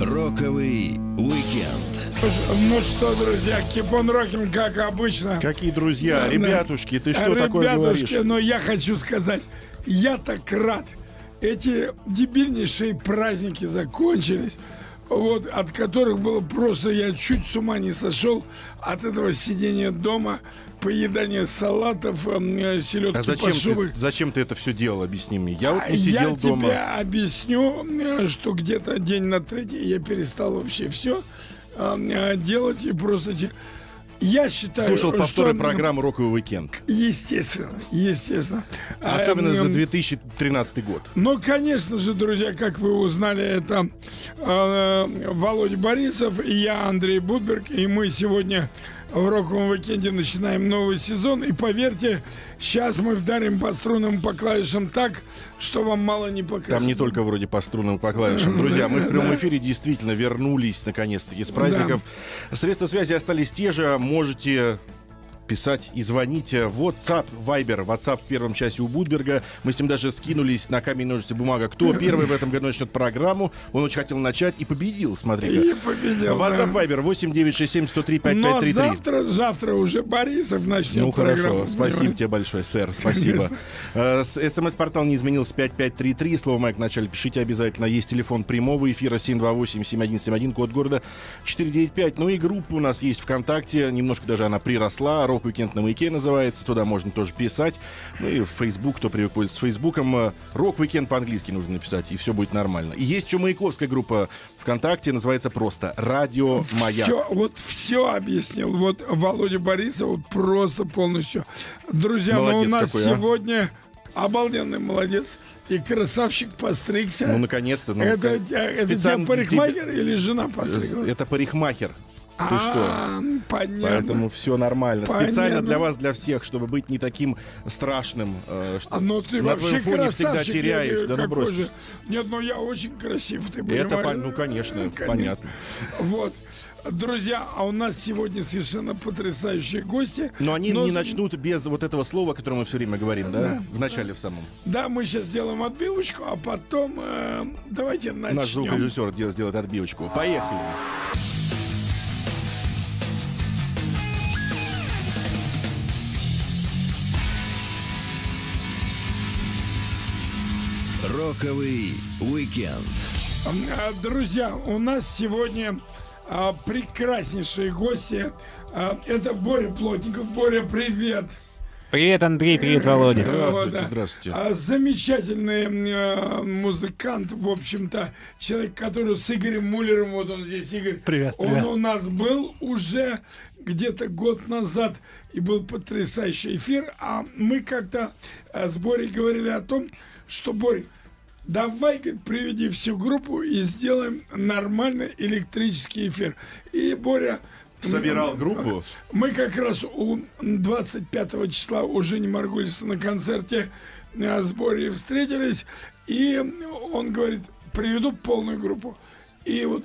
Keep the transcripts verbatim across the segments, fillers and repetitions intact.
Роковый уикенд. Ну что, друзья, Кипон Рокин, как обычно. Какие друзья? Да, ребятушки, ты что ребятушки, такое говоришь? Ребятушки, но я хочу сказать, я так рад. Эти дебильнейшие праздники закончились, вот, от которых было просто, я чуть с ума не сошел от этого сидения дома, поедания салатов, селедки а зачем пашовых. Ты, зачем ты это все делал, объясни мне. Я вот не сидел я дома. Я тебе объясню, что где-то день на третий я перестал вообще все делать и просто... Я считаю, слушал повторы программы «Роковый уикенд». Естественно, естественно. Особенно а, за две тысячи тринадцатый год. Ну, конечно же, друзья, как вы узнали, это э, Володя Борисов и я, Андрей Будберг. И мы сегодня в «Роковом уикенде» начинаем новый сезон. И поверьте, сейчас мы вдарим по струнам, по клавишам так, что вам мало не покажется. Там не только вроде по струнам, по клавишам. Друзья, мы в прямом эфире действительно вернулись наконец-таки с праздников. Средства связи остались те же. Можете писать и звонить. WhatsApp, Viber, WhatsApp в первом часе у Будберга. Мы с ним даже скинулись на камень, ножницы, бумага. Кто первый в этом году начнет программу? Он очень хотел начать и победил, смотри. И победил. WhatsApp, да. Viber восемь девять шесть семь сто три пять пять три три. Но завтра, завтра уже Борисов начнет. Ну хорошо, спасибо тебе большое, сэр, спасибо. СМС-портал не изменился, пять пять три три. Слово «Маяк» в начале пишите обязательно. Есть телефон прямого эфира семь два восемь семь один семь один, код города четыре девять пять. Ну и группа у нас есть ВКонтакте. Немножко даже она приросла. Рок-уикенд на Маяке называется. Туда можно тоже писать. Ну и в Facebook, кто привык пользоваться Фейсбуком, рок-уикенд по-английски нужно написать, и все будет нормально. И есть еще маяковская группа ВКонтакте, называется просто «Радио Маяк». Все, вот все объяснил. Вот Володя Борисов просто полностью. Друзья, молодец, но у нас какой, сегодня... А? Обалденный молодец. И красавчик постригся. Ну, наконец-то. Ну, это это специально... парикмахер или жена постригла? Это парикмахер. Ты что? Понятно. Поэтому все нормально. Понятно. Специально для вас, для всех, чтобы быть не таким страшным. Э, что а, ну ты на твоем фоне всегда теряешь. Да ну же... Нет, ну я очень красив, ты понимаешь? Это, ну, конечно, конечно, понятно. Вот. Друзья, а у нас сегодня совершенно потрясающие гости. Но они но... не начнут без вот этого слова, о котором мы все время говорим, да? Да. В начале, в самом. Да, мы сейчас сделаем отбивочку, а потом э, давайте начнем. Наш звукорежиссер сделает отбивочку. Поехали. Роковый уикенд. Друзья, у нас сегодня а, прекраснейшие гости. А, это Боря Плотников. Боря, привет. Привет, Андрей, привет, Володя. Здравствуйте, да. Здравствуйте. А, замечательный а, музыкант, в общем-то, человек, который с Игорем Мюллером, вот он здесь, Игорь. Привет, он привет. У нас был уже где-то год назад, и был потрясающий эфир, а мы как-то а, с Борей говорили о том, что, Борь, давай, говорит, приведи всю группу и сделаем нормальный электрический эфир. И Боря... Собирал мы, группу? Мы как раз у двадцать пятого числа у Жени Маргулиса на концерте с Борей встретились. И он говорит, приведу полную группу. И вот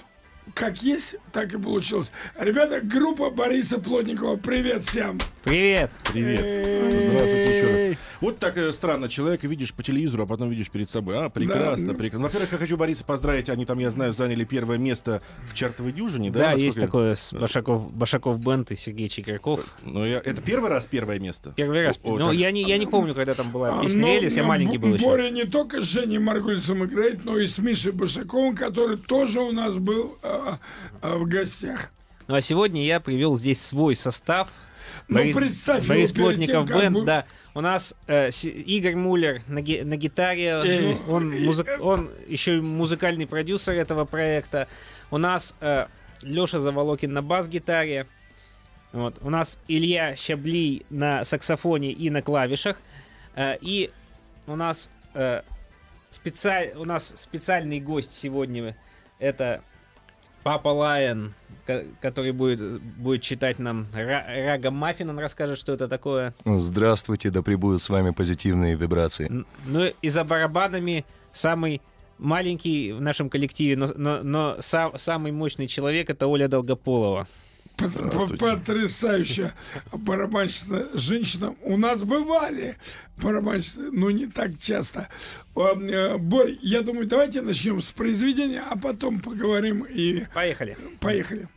как есть, так и получилось. Ребята, группа Бориса Плотникова. Привет всем! Привет! Привет! Здравствуйте еще раз. Вот так странно, человека видишь по телевизору, а потом видишь перед собой. А, прекрасно, да, прекрасно. Во-первых, я хочу Бориса поздравить. Они там, я знаю, заняли первое место в «Чартовой дюжине». Да, да, есть такое с Башаков, Башаков Бенд и Сергей Чайкарков. Но я, это первый раз первое место? Первый раз. О, но я не, я не помню, когда там была песня «Элис», я маленький был еще. Боря не только с Женей Маргулисом играет, но и с Мишей Башаковым, который тоже у нас был а, а, в гостях. Ну а сегодня я привел здесь свой состав. Ну, Борис, представь, Борис Плотников тем, бенд, бы... да. У нас э, Игорь Мюллер на, ги на гитаре, э, он, э, музы... э... он еще и музыкальный продюсер этого проекта. У нас э, Леша Заволокин на бас-гитаре. Вот. У нас Илья Щаблий на саксофоне и на клавишах. Э, и у нас, э, специ... у нас специальный гость сегодня. Это Папа Лайан, который будет, будет читать нам рагамаффин, он расскажет, что это такое. Здравствуйте, да пребудут с вами позитивные вибрации. Ну и за барабанами самый маленький в нашем коллективе, но, но, но сам, самый мощный человек — это Оля Долгополова. Потрясающая барабанщица женщина. У нас бывали барабанщицы, но не так часто. Борь, я думаю, давайте начнем с произведения, а потом поговорим и... Поехали. Поехали.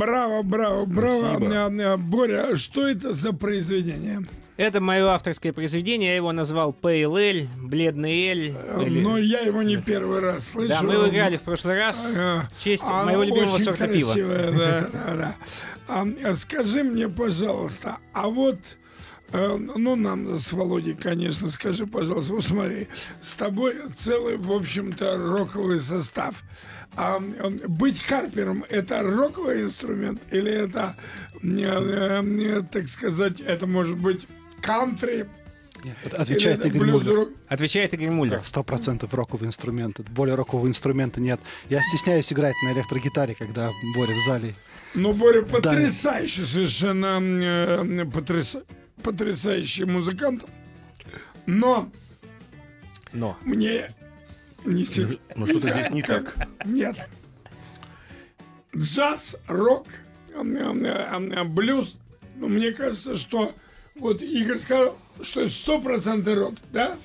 Браво, браво, браво. Боря, что это за произведение? Это мое авторское произведение, я его назвал пэйл эль, бледный эль. Или... Но я его не первый раз слышу. Да, мы его играли в прошлый раз ага. в честь а моего любимого сорта пива. Да, да, да. А, скажи мне, пожалуйста, а вот, э, ну нам с Володей, конечно, скажи, пожалуйста, вот смотри, с тобой целый, в общем-то, роковый состав. А быть харпером — это роковый инструмент или это, э, э, так сказать, это может быть кантри? Отвечает Игорь Мюллер. Отвечает Игорь Мюллер. Сто процентов роковый инструмент. Более рокового инструмента нет. Я стесняюсь играть на электрогитаре, когда Боря в зале. Ну, Боря потрясающий, совершенно потряс... потрясающий музыкант. Но, но мне не сильно. Ну что-то здесь не так. Нет. Джаз, рок, блюз. Мне кажется, что вот Игорь сказал, что сто процентов рок, да?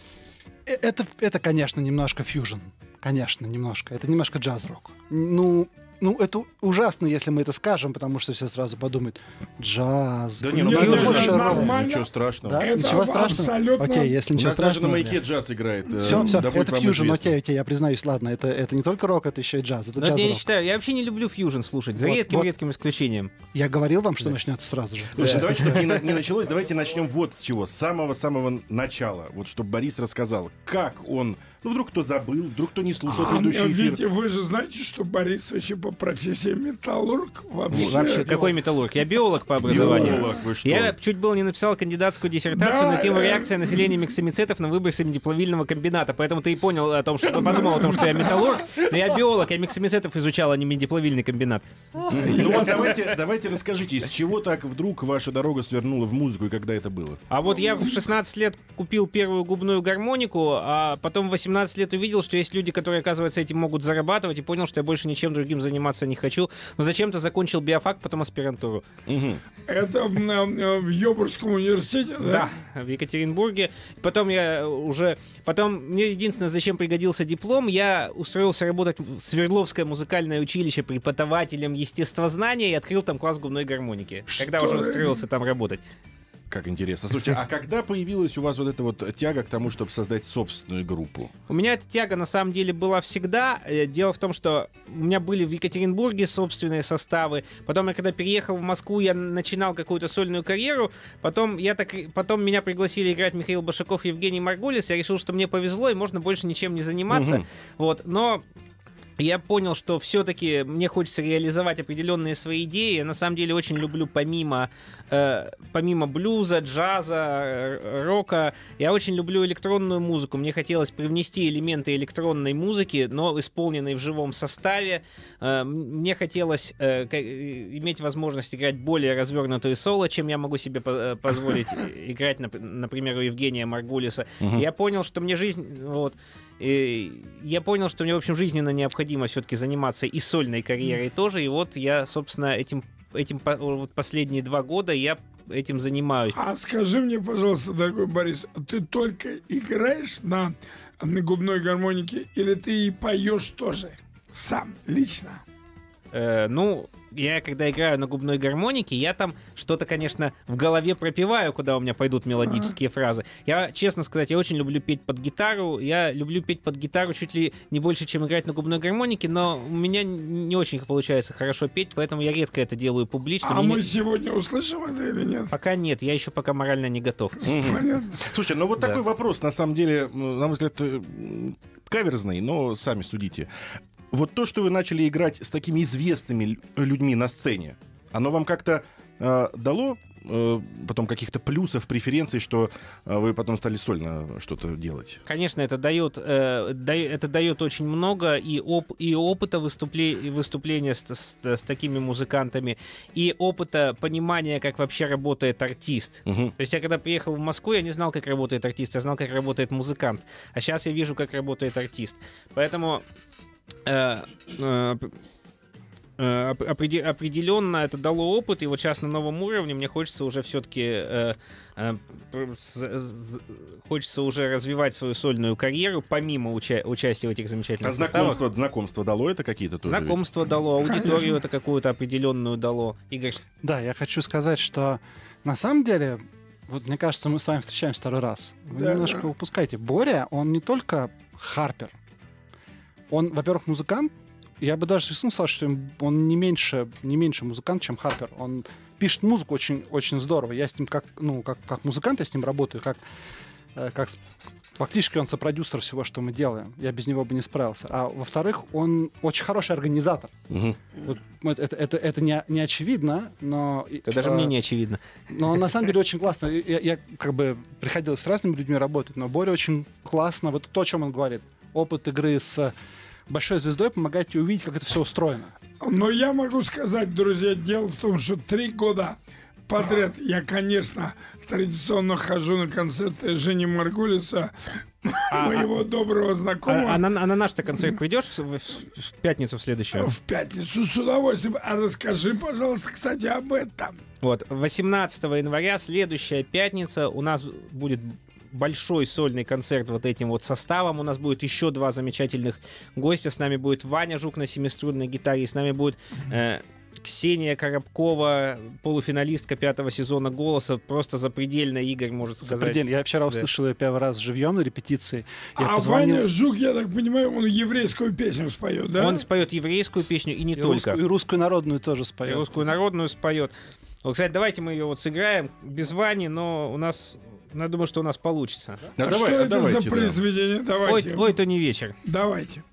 Это, это, конечно, немножко фьюжн. Конечно, немножко. Это немножко джаз-рок. Ну, ну, это ужасно, если мы это скажем, потому что все сразу подумают, джаз. Да не, ну, это же нормально. Ничего страшного. Да? Это ничего страшного? Абсолютно... Окей, если ничего страшного. У нас даже на Маяке джаз играет. Все, все, это фьюжн, окей, окей, я признаюсь, ладно, это, это не только рок, это еще и джаз. Это джаз-рок. Я не считаю, я вообще не люблю фьюжн слушать, за редким-редким исключением. Я говорил вам, что да. начнется сразу же. Слушайте, давайте, чтобы не началось, давайте начнем вот с чего, с самого-самого начала. Вот, чтобы Борис рассказал, как он... Ну, вдруг кто забыл, вдруг кто не слушал а, предыдущий эфир. Видите, вы же знаете, что Борис вообще по профессии металлург. Вообще, вообще какой металлург? Я биолог по образованию. Биолог, вы что? Я чуть было не написал кандидатскую диссертацию да, на тему э... реакция населения миксомицетов на выбросы диплавильного комбината. Поэтому ты и понял о том, что ты подумал о том, что я металлург. Но я биолог, я миксомицетов изучал, а не медиплавильный комбинат. Ну вот давайте, давайте расскажите, с чего так вдруг ваша дорога свернула в музыку и когда это было? А вот я в шестнадцать лет купил первую губную гармонику, а потом в восемнадцать лет увидел, что есть люди, которые, оказывается, этим могут зарабатывать, и понял, что я больше ничем другим заниматься не хочу. Но зачем-то закончил биофак, потом аспирантуру. Угу. Это в, в Екатеринбургском университете, да? Да, в Екатеринбурге. Потом я уже... Потом мне единственное, зачем пригодился диплом, я устроился работать в Свердловское музыкальное училище преподавателем естествознания и открыл там класс губной гармоники. Что? Когда уже устроился там работать. Как интересно. Слушайте, а когда появилась у вас вот эта вот тяга к тому, чтобы создать собственную группу? У меня эта тяга, на самом деле, была всегда. Дело в том, что у меня были в Екатеринбурге собственные составы. Потом я, когда переехал в Москву, я начинал какую-то сольную карьеру. Потом, я так... Потом меня пригласили играть Михаил Башаков и Евгений Маргулис. Я решил, что мне повезло, и можно больше ничем не заниматься. Угу. Вот. Но... Я понял, что все-таки мне хочется реализовать определенные свои идеи. Я на самом деле очень люблю помимо, э, помимо блюза, джаза, рока, я очень люблю электронную музыку. Мне хотелось привнести элементы электронной музыки, но исполненные в живом составе. Э, мне хотелось э, иметь возможность играть более развернутые соло, чем я могу себе по позволить играть, например, у Евгения Маргулиса. Угу. Я понял, что мне жизнь... Вот, И я понял, что мне, в общем, жизненно необходимо все-таки заниматься и сольной карьерой тоже. И вот я, собственно, этим, этим вот последние два года я этим занимаюсь. А скажи мне, пожалуйста, дорогой Борис, ты только играешь на, на губной гармонике или ты и поешь тоже сам, лично? Э, ну... Я, когда играю на губной гармонике, я там что-то, конечно, в голове пропиваю, куда у меня пойдут мелодические фразы. Я, честно сказать, я очень люблю петь под гитару. Я люблю петь под гитару чуть ли не больше, чем играть на губной гармонике, но у меня не очень получается хорошо петь, поэтому я редко это делаю публично. А Мне мы не... сегодня услышим это или нет? Пока нет, я еще пока морально не готов. Понятно. Слушай, ну вот да. такой вопрос, на самом деле, на мой взгляд, каверзный, но сами судите. Вот то, что вы начали играть с такими известными людьми на сцене, оно вам как-то э, дало э, потом каких-то плюсов, преференций, что э, вы потом стали сольно что-то делать? Конечно, это дает, э, да, это дает очень много и, оп и опыта выступле выступления с, с, с такими музыкантами, и опыта понимания, как вообще работает артист. Угу. То есть я когда приехал в Москву, я не знал, как работает артист, я знал, как работает музыкант. А сейчас я вижу, как работает артист. Поэтому... Uh, uh, определенно это дало опыт, и вот сейчас на новом уровне мне хочется уже все-таки э, э, хочется уже развивать свою сольную карьеру помимо уча- участия в этих замечательных а составах. Знакомство, знакомство дало это какие-то тоже? Знакомство ведь? Дало, аудиторию это какую-то определенную дало. Игорь? Да, я хочу сказать, что на самом деле, вот мне кажется, мы с вами встречаемся второй раз. Вы да, немножко да. упускаете. Боря, он не только харпер, он, во-первых, музыкант. Я бы даже рисунул, что он не меньше, не меньше музыкант, чем Харпер. Он пишет музыку очень, очень здорово. Я с ним как, ну, как, как музыкант, я с ним работаю, как, как фактически он сопродюсер всего, что мы делаем. Я без него бы не справился. А во-вторых, он очень хороший организатор. Угу. Вот, это это, это не, не очевидно, но... Это даже э, мне не очевидно. Но на самом деле очень классно. Я, я как бы приходилось с разными людьми работать, но Боря очень классно. Вот то, о чем он говорит. Опыт игры с... большой звездой помогает тебе увидеть, как это все устроено. Но я могу сказать, друзья, дело в том, что три года подряд я, конечно, традиционно хожу на концерты Жени Маргулиса, а, моего а, доброго знакомого. А, а, а, на, а на наш-то концерт придешь в, в, в пятницу в следующую? В пятницу с удовольствием. А расскажи, пожалуйста, кстати, об этом. Вот, восемнадцатого января, следующая пятница, у нас будет... большой сольный концерт вот этим вот составом. У нас будет еще два замечательных гостя. С нами будет Ваня Жук на семиструнной гитаре. И с нами будет э, Ксения Коробкова, полуфиналистка пятого сезона «Голоса». Просто запредельно, Игорь, может сказать. Запредельно. Я вчера услышал ее первый раз живьем на репетиции. Я а позвонил... Ваня Жук, я так понимаю, он еврейскую песню споет, да? Он споет еврейскую песню и не и только. Русскую, и русскую народную тоже споет. И русскую народную споет. Вот, кстати, давайте мы ее вот сыграем без Вани, но у нас... Ну, я думаю, что у нас получится. А, а давай, что а это давайте, за произведение? Да. Давайте. Ой, ой, то не вечер. Давайте.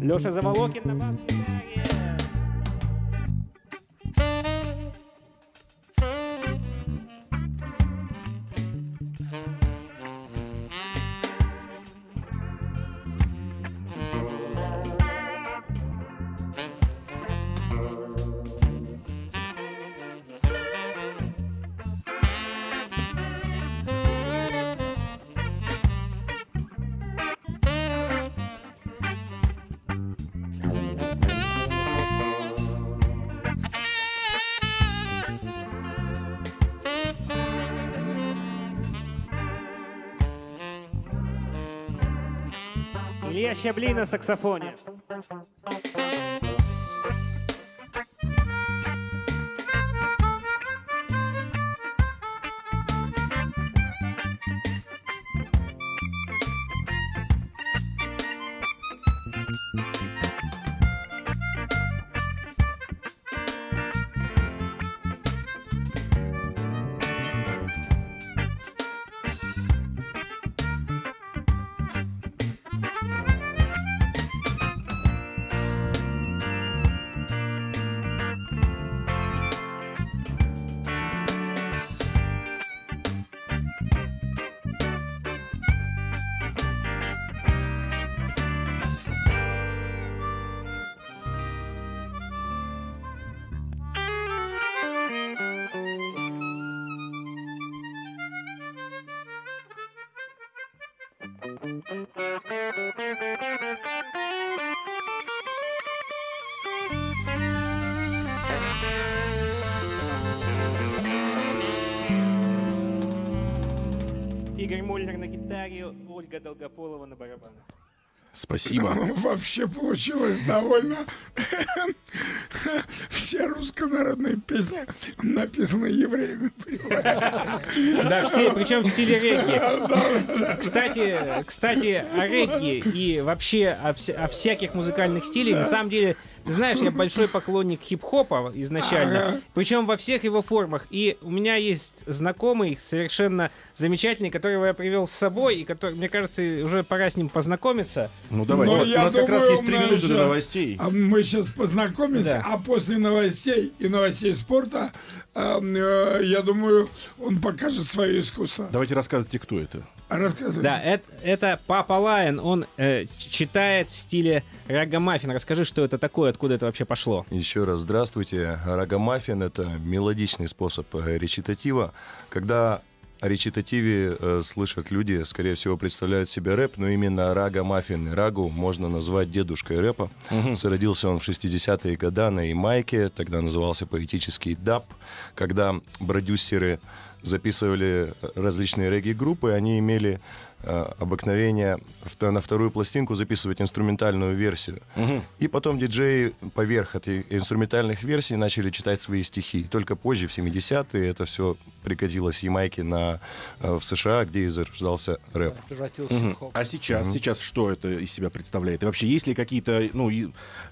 Леша Заволокин на бас-гитаре. Илья Щаблий на саксофоне. Игорь Мюллер на гитаре, Ольга Долгополова на барабанах. Спасибо. Вообще получилось довольно... Все руссконародные песни написаны евреями. Да, все, причем в стиле регги. Кстати, кстати, о регги и вообще о, о всяких музыкальных стилях. Да. На самом деле, ты знаешь, я большой поклонник хип-хопа изначально. Ага. Причем во всех его формах. И у меня есть знакомый, совершенно замечательный, которого я привел с собой, и который, мне кажется, уже пора с ним познакомиться. Ну давай, у нас, у нас думаю, как раз есть три минуты до новостей. А мы сейчас познакомимся, да. А после новостей и новостей спорта, э, э, я думаю, он покажет свое искусство. Давайте рассказывайте, кто это. Рассказывай. Да, это, это Папа Лайан, он э, читает в стиле рагамаффин. Расскажи, что это такое, откуда это вообще пошло. Еще раз здравствуйте. Рагамаффин — это мелодичный способ речитатива, когда... О речитативе э, слышат люди, скорее всего, представляют себе рэп, но именно рагамаффин. Рагу можно назвать дедушкой рэпа. Угу. Родился он в шестидесятые годы на Ямайке, тогда назывался поэтический даб, когда продюсеры записывали различные регги-группы, они имели э, обыкновение в, на вторую пластинку записывать инструментальную версию. Угу. И потом диджеи поверх этой инструментальных версий начали читать свои стихи. Только позже, в семидесятые, это все прикатилось с Ямайки на, э, в США, где и зарождался рэп. Угу. А сейчас, угу. сейчас что это из себя представляет? И вообще есть ли какие-то ну,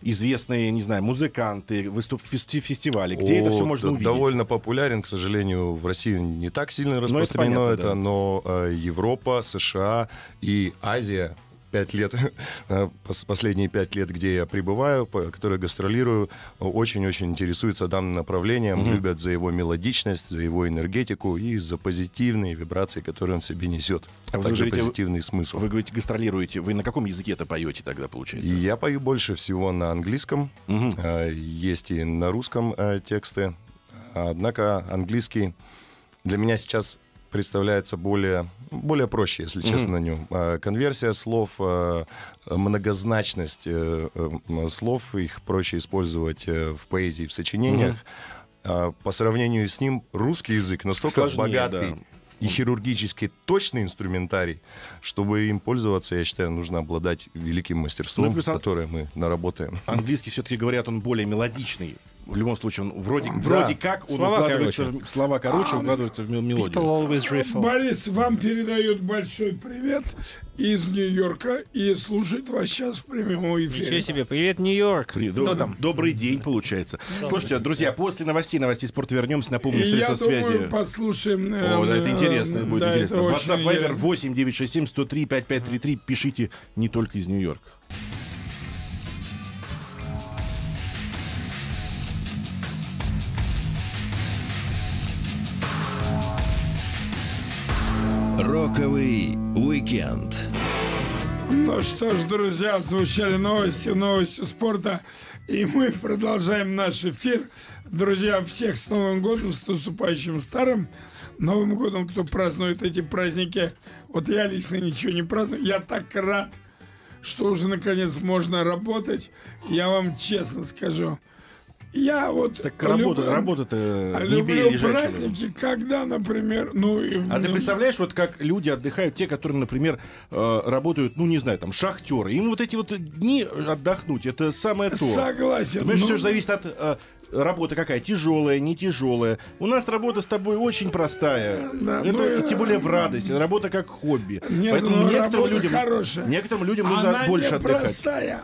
известные, не знаю, музыканты, выступ, фести, фестивали, где О, это все можно увидеть? Довольно популярен, к сожалению, в России не так сильно распространено, но это, понятно, это да. но э, Европа, США и Азия, пять лет, последние пять лет, где я пребываю, по которой гастролирую, очень-очень интересуются данным направлением, mm-hmm. любят за его мелодичность, за его энергетику и за позитивные вибрации, которые он в себе несет. А также вы говорите, позитивный вы, смысл. Вы говорите, гастролируете, вы на каком языке это поете тогда, получается? Я пою больше всего на английском, mm-hmm. э, есть и на русском э, тексты, однако английский для меня сейчас представляется более, более проще, если честно, mm-hmm. на нем. Конверсия слов, многозначность слов, их проще использовать в поэзии, в сочинениях. Mm-hmm. По сравнению с ним русский язык настолько сложнее, богатый да. и хирургически точный инструментарий, чтобы им пользоваться, я считаю, нужно обладать великим мастерством, ну, плюс, которое мы наработаем. Английский, все-таки говорят, он более мелодичный. В любом случае, он вроде, да. вроде как он слова укладывается короче, в, слова короче, укладываются в мелодию. Борис, вам передают большой привет из Нью-Йорка и слушает вас сейчас в прямом эфире. Ничего себе, привет, Нью-Йорк. Привет. Кто Доб- там? Добрый день, получается. Добрый. Слушайте, друзья, да. после новостей, новостей спорта вернемся, напомню, средства связи. Думаю, послушаем. О, да, это интересно, да, будет это интересно. WhatsApp, Viber восемь девятьсот шестьдесят семь сто три пятьдесят пять тридцать три. Пишите не только из Нью-Йорка. Роковый уикенд. Ну что ж, друзья, звучали новости, новости спорта. И мы продолжаем наш эфир. Друзья, всех с Новым годом, с наступающим старым Новым годом, кто празднует эти праздники. Вот я лично ничего не праздную. Я так рад, что уже наконец можно работать. Я вам честно скажу, Я вот так работа, люб... работа-то люблю не праздники, человек. Когда, например, ну. А ты представляешь, вот как люди отдыхают, те, которые, например, работают, ну не знаю, там шахтеры, им вот эти вот дни отдохнуть, это самое то. Согласен. Потому что ну... все же зависит от работы, какая тяжелая, не тяжелая. У нас работа с тобой очень простая, да, это ну, тем более в радость. Работа как хобби. Нет, поэтому некоторым людям, некоторым людям нужно Она больше отдыхать. Простая.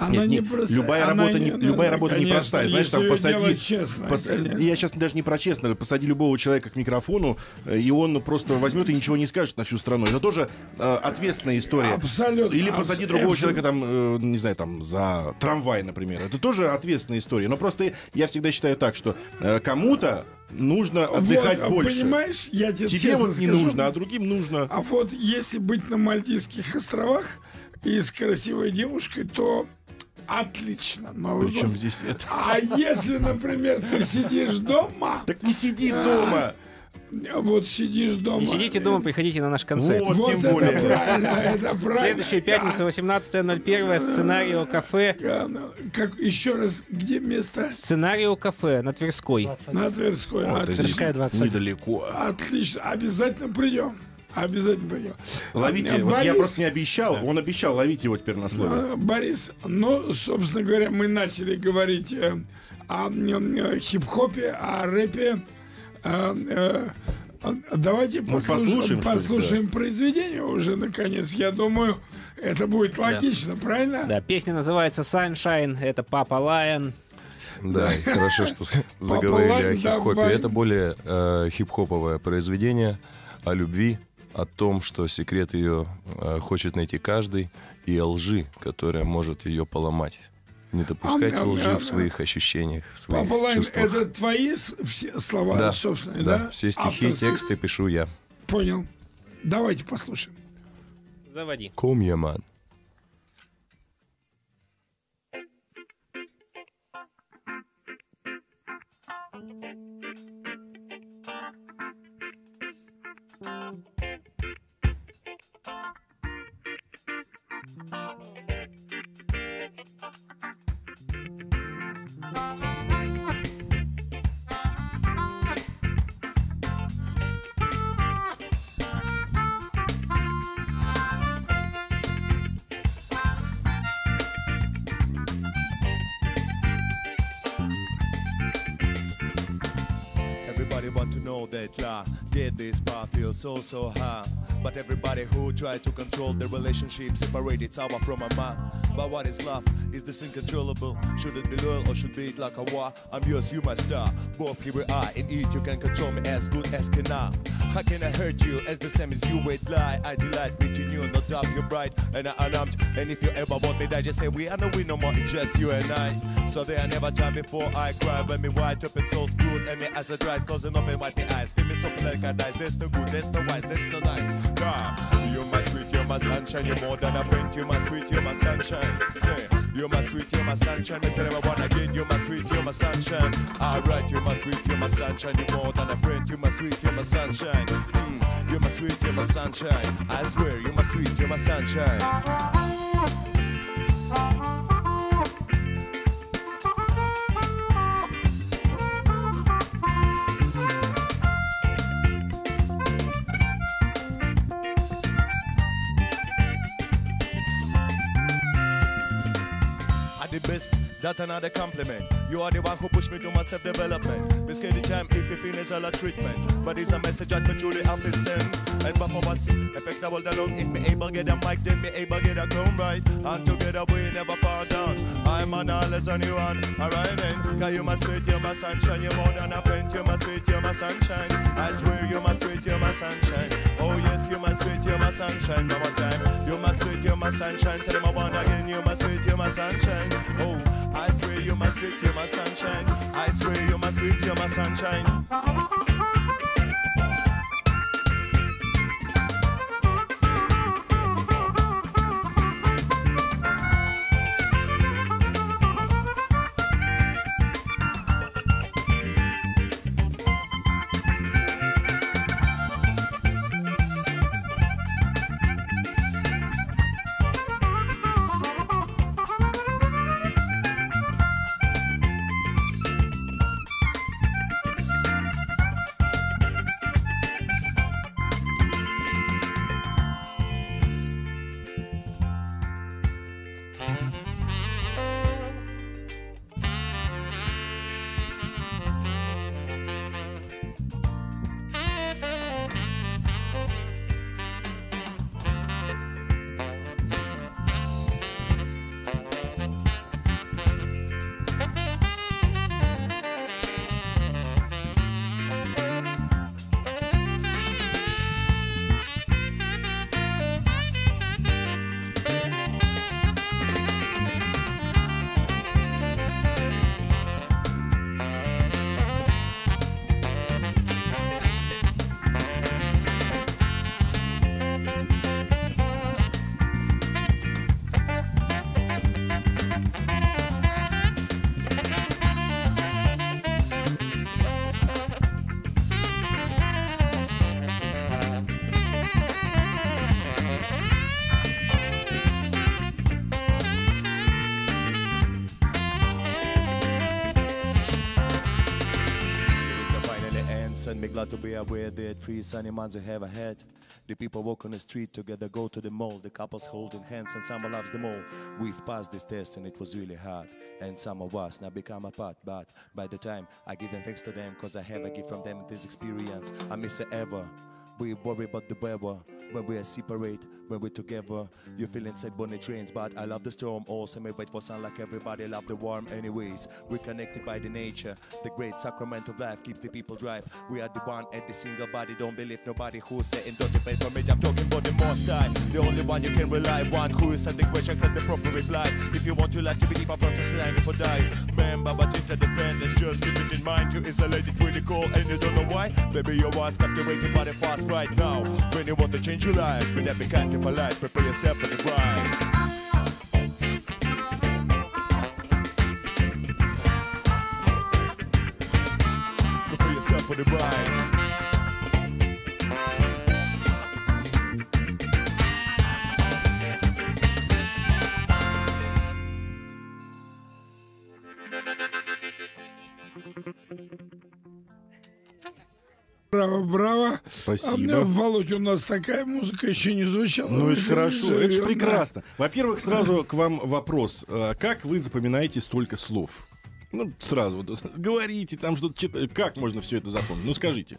Она нет, не нет. Проста... Любая Она работа, не... Не... Любая работа конечно, непростая. Знаешь, там посади... Честно, Пос... Я сейчас даже не про честно. Посади любого человека к микрофону, и он просто возьмет и ничего не скажет на всю страну. Это тоже э, ответственная история. Абсолютно. Или посади абс... другого абс... человека, там, э, не знаю, там, за трамвай, например. Это тоже ответственная история. Но просто я всегда считаю так, что э, кому-то нужно отдыхать вот, больше. Понимаешь, я тебе, тебе вот не скажу, нужно, а другим нужно. А вот если быть на Мальдивских островах и с красивой девушкой, то отлично. Причем здесь это? А если, например, ты сидишь дома... Так не сиди а, дома. Вот сидишь дома. Не сидите дома, приходите на наш концерт. Вот, вот тем это более. Правильно, это правильно. Следующая пятница, восемнадцатое ноль первое, Сценарио кафе. Как, еще раз, где место? Сценарио кафе на Тверской. двадцать На Тверской. О, на Тверская двадцать Недалеко. Отлично. Обязательно придем. Обязательно придем. Ловите, а, вот Борис... я просто не обещал, да. Он обещал, ловить его теперь на слове. Борис, ну, собственно говоря, мы начали говорить э, о э, хип-хопе, о рэпе. Э, э, давайте послуш... послушаем, послушаем произведение уже, наконец. Я думаю, это будет логично, да. Правильно? Да, песня называется «Sunshine», это «Папа Лайан». Да, хорошо, что заговорили о хип-хопе. Это более хип-хоповое произведение о любви, о том, что секрет ее э, хочет найти каждый, и о лжи, которая может ее поломать. Не допускать а, лжи а, в своих ощущениях, в своих Папа Лайн, чувствах. Это твои все слова, да, собственно, да? Да, все стихи, авторские тексты пишу я. Понял. Давайте послушаем. Заводи. Come here, man. That la did this bar feel so so high, but everybody who tried to control their relationship separated sour from a man. But what is love? Is this uncontrollable? Should it be loyal or should be it like a war? I'm yours, you my star. Both here we are, in it you can control me as good as can I. How can I hurt you as the same as you would lie? I delight meeting you, no doubt you're bright and I unarmed. And if you ever want me, I just say we are no we no more. It's just you and I. So there are never time before I cry when me wide open soul's good and me eyes are dry, closing open wide me eyes. Feel me so black and eyes. That's no good, that's no wise, that's no nice. God, you're my sweet, you're my sunshine, you're more than a friend. You're my sweet, you're my sunshine. Say, you're my sweet, you're my sunshine. I tell everyone again, you're my sweet, you're my sunshine. Alright, you're my sweet, you're my sunshine. You're more than a friend. You're my sweet, you're my sunshine. Mm, you're my sweet, you're my sunshine. I swear, you're my sweet, you're my sunshine. That's another compliment. You are the one who pushed me to my self-development. Miscare the time if you feel it's all a treatment, but it's a message that me truly have to send. And both of us affect the world alone. If me able get a mic, then me able get a chrome right. And together we never fall down. I'm an all-less on you and alright then. Cause you're my sweet, you're my sunshine. You're more than a friend. You're my sweet, you're my sunshine. I swear you're my sweet, you're my sunshine. Oh yes, you're my sweet, you're my sunshine. One more time. You're my sweet, you're my sunshine. Tell them I want again. You're my sweet, you're my sunshine. Oh, I swear you're my sweet, you're my sunshine. I swear you're my sweet, you're my sunshine. And be glad to be aware there are three sunny months you have ahead. The people walk on the street together, go to the mall. The couples holding hands and summer loves them all. We've passed this test and it was really hard. And some of us now become apart. But by the time I give them thanks to them, cause I have a gift from them this experience. I miss it ever. We worry about the weather. When we are separate, when we're together, you feel inside bonnet trains, but I love the storm. Also may wait for sun like everybody, love the warm anyways. We're connected by the nature. The great sacrament of life keeps the people drive. We are the one and the single body. Don't believe nobody who's saying don't debate for me. I'm talking about the most time. The only one you can rely on. Who is at the question has the proper reply. If you want to like to be deep, I'm from just lying before die. Remember but interdependence, just keep it in mind. You're isolated with the call and you don't know why. Baby, your wife's captivated by the fast right now. When you want to change your life, but that be kind of polite, prepare yourself for the ride. Prepare yourself for the ride. Браво, браво. Спасибо. А у меня, Володь, у нас такая музыка еще не звучала. Ну, это хорошо, это же прекрасно. Во-первых, сразу к вам вопрос. Как вы запоминаете столько слов? Ну, сразу говорите, там что-то читаете. Как можно все это запомнить? Ну, скажите.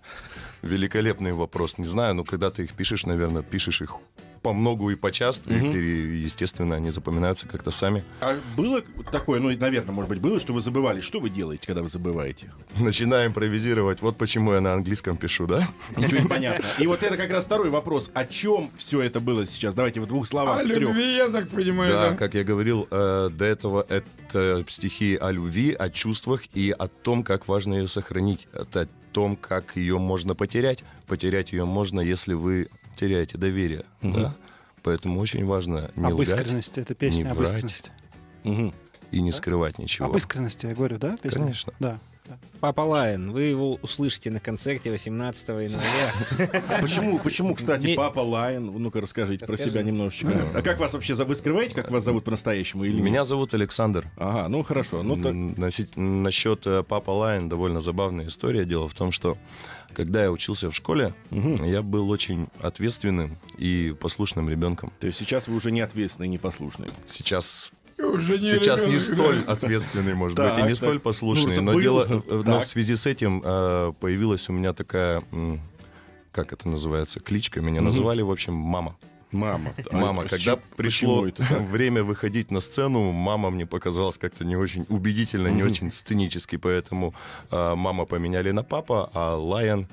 Великолепный вопрос. Не знаю, но когда ты их пишешь, наверное, пишешь их по многу и по часто, угу. И, естественно, они запоминаются как-то сами. А было такое, ну, наверное, может быть, было, что вы забывали? Что вы делаете, когда вы забываете? Начинаю импровизировать. Вот почему я на английском пишу, да? Ничего не понятно. И вот это как раз второй вопрос. О чем все это было сейчас? Давайте в двух словах. О любви, я так понимаю. Да, да? Как я говорил, э, до этого это стихи о любви, о чувствах и о том, как важно ее сохранить. Это о том, как ее можно потерять. Потерять ее можно, если вы теряете доверие, угу. Да? Поэтому очень важно не об искренности, лгать, это песня не об врать, искренности. Угу. И не да? скрывать ничего. Об искренности, я говорю, да? Песня? Конечно. Да. Папа Лайан, вы его услышите на концерте восемнадцатого января. Почему, почему, кстати, Папа Лайан? Ну-ка, расскажите про себя немножечко. А как вас вообще зовут? Вы скрываете, как вас зовут по-настоящему? Меня зовут Александр. Ага, ну хорошо. Насчет Папа Лайан довольно забавная история. Дело в том, что когда я учился в школе, я был очень ответственным и послушным ребенком. То есть сейчас вы уже не ответственный и не послушный? Сейчас... Уже не Сейчас ребенок. Не столь ответственный, может так, быть, и не так. столь послушный, ну, но, дело, но в связи с этим э, появилась у меня такая, как это называется, кличка, меня угу. называли, в общем, мама. Мама. Мама. Когда пришло время выходить на сцену, мама мне показалась как-то не очень убедительно, не очень сценически, поэтому э, мама поменяли на папа, а Лайон,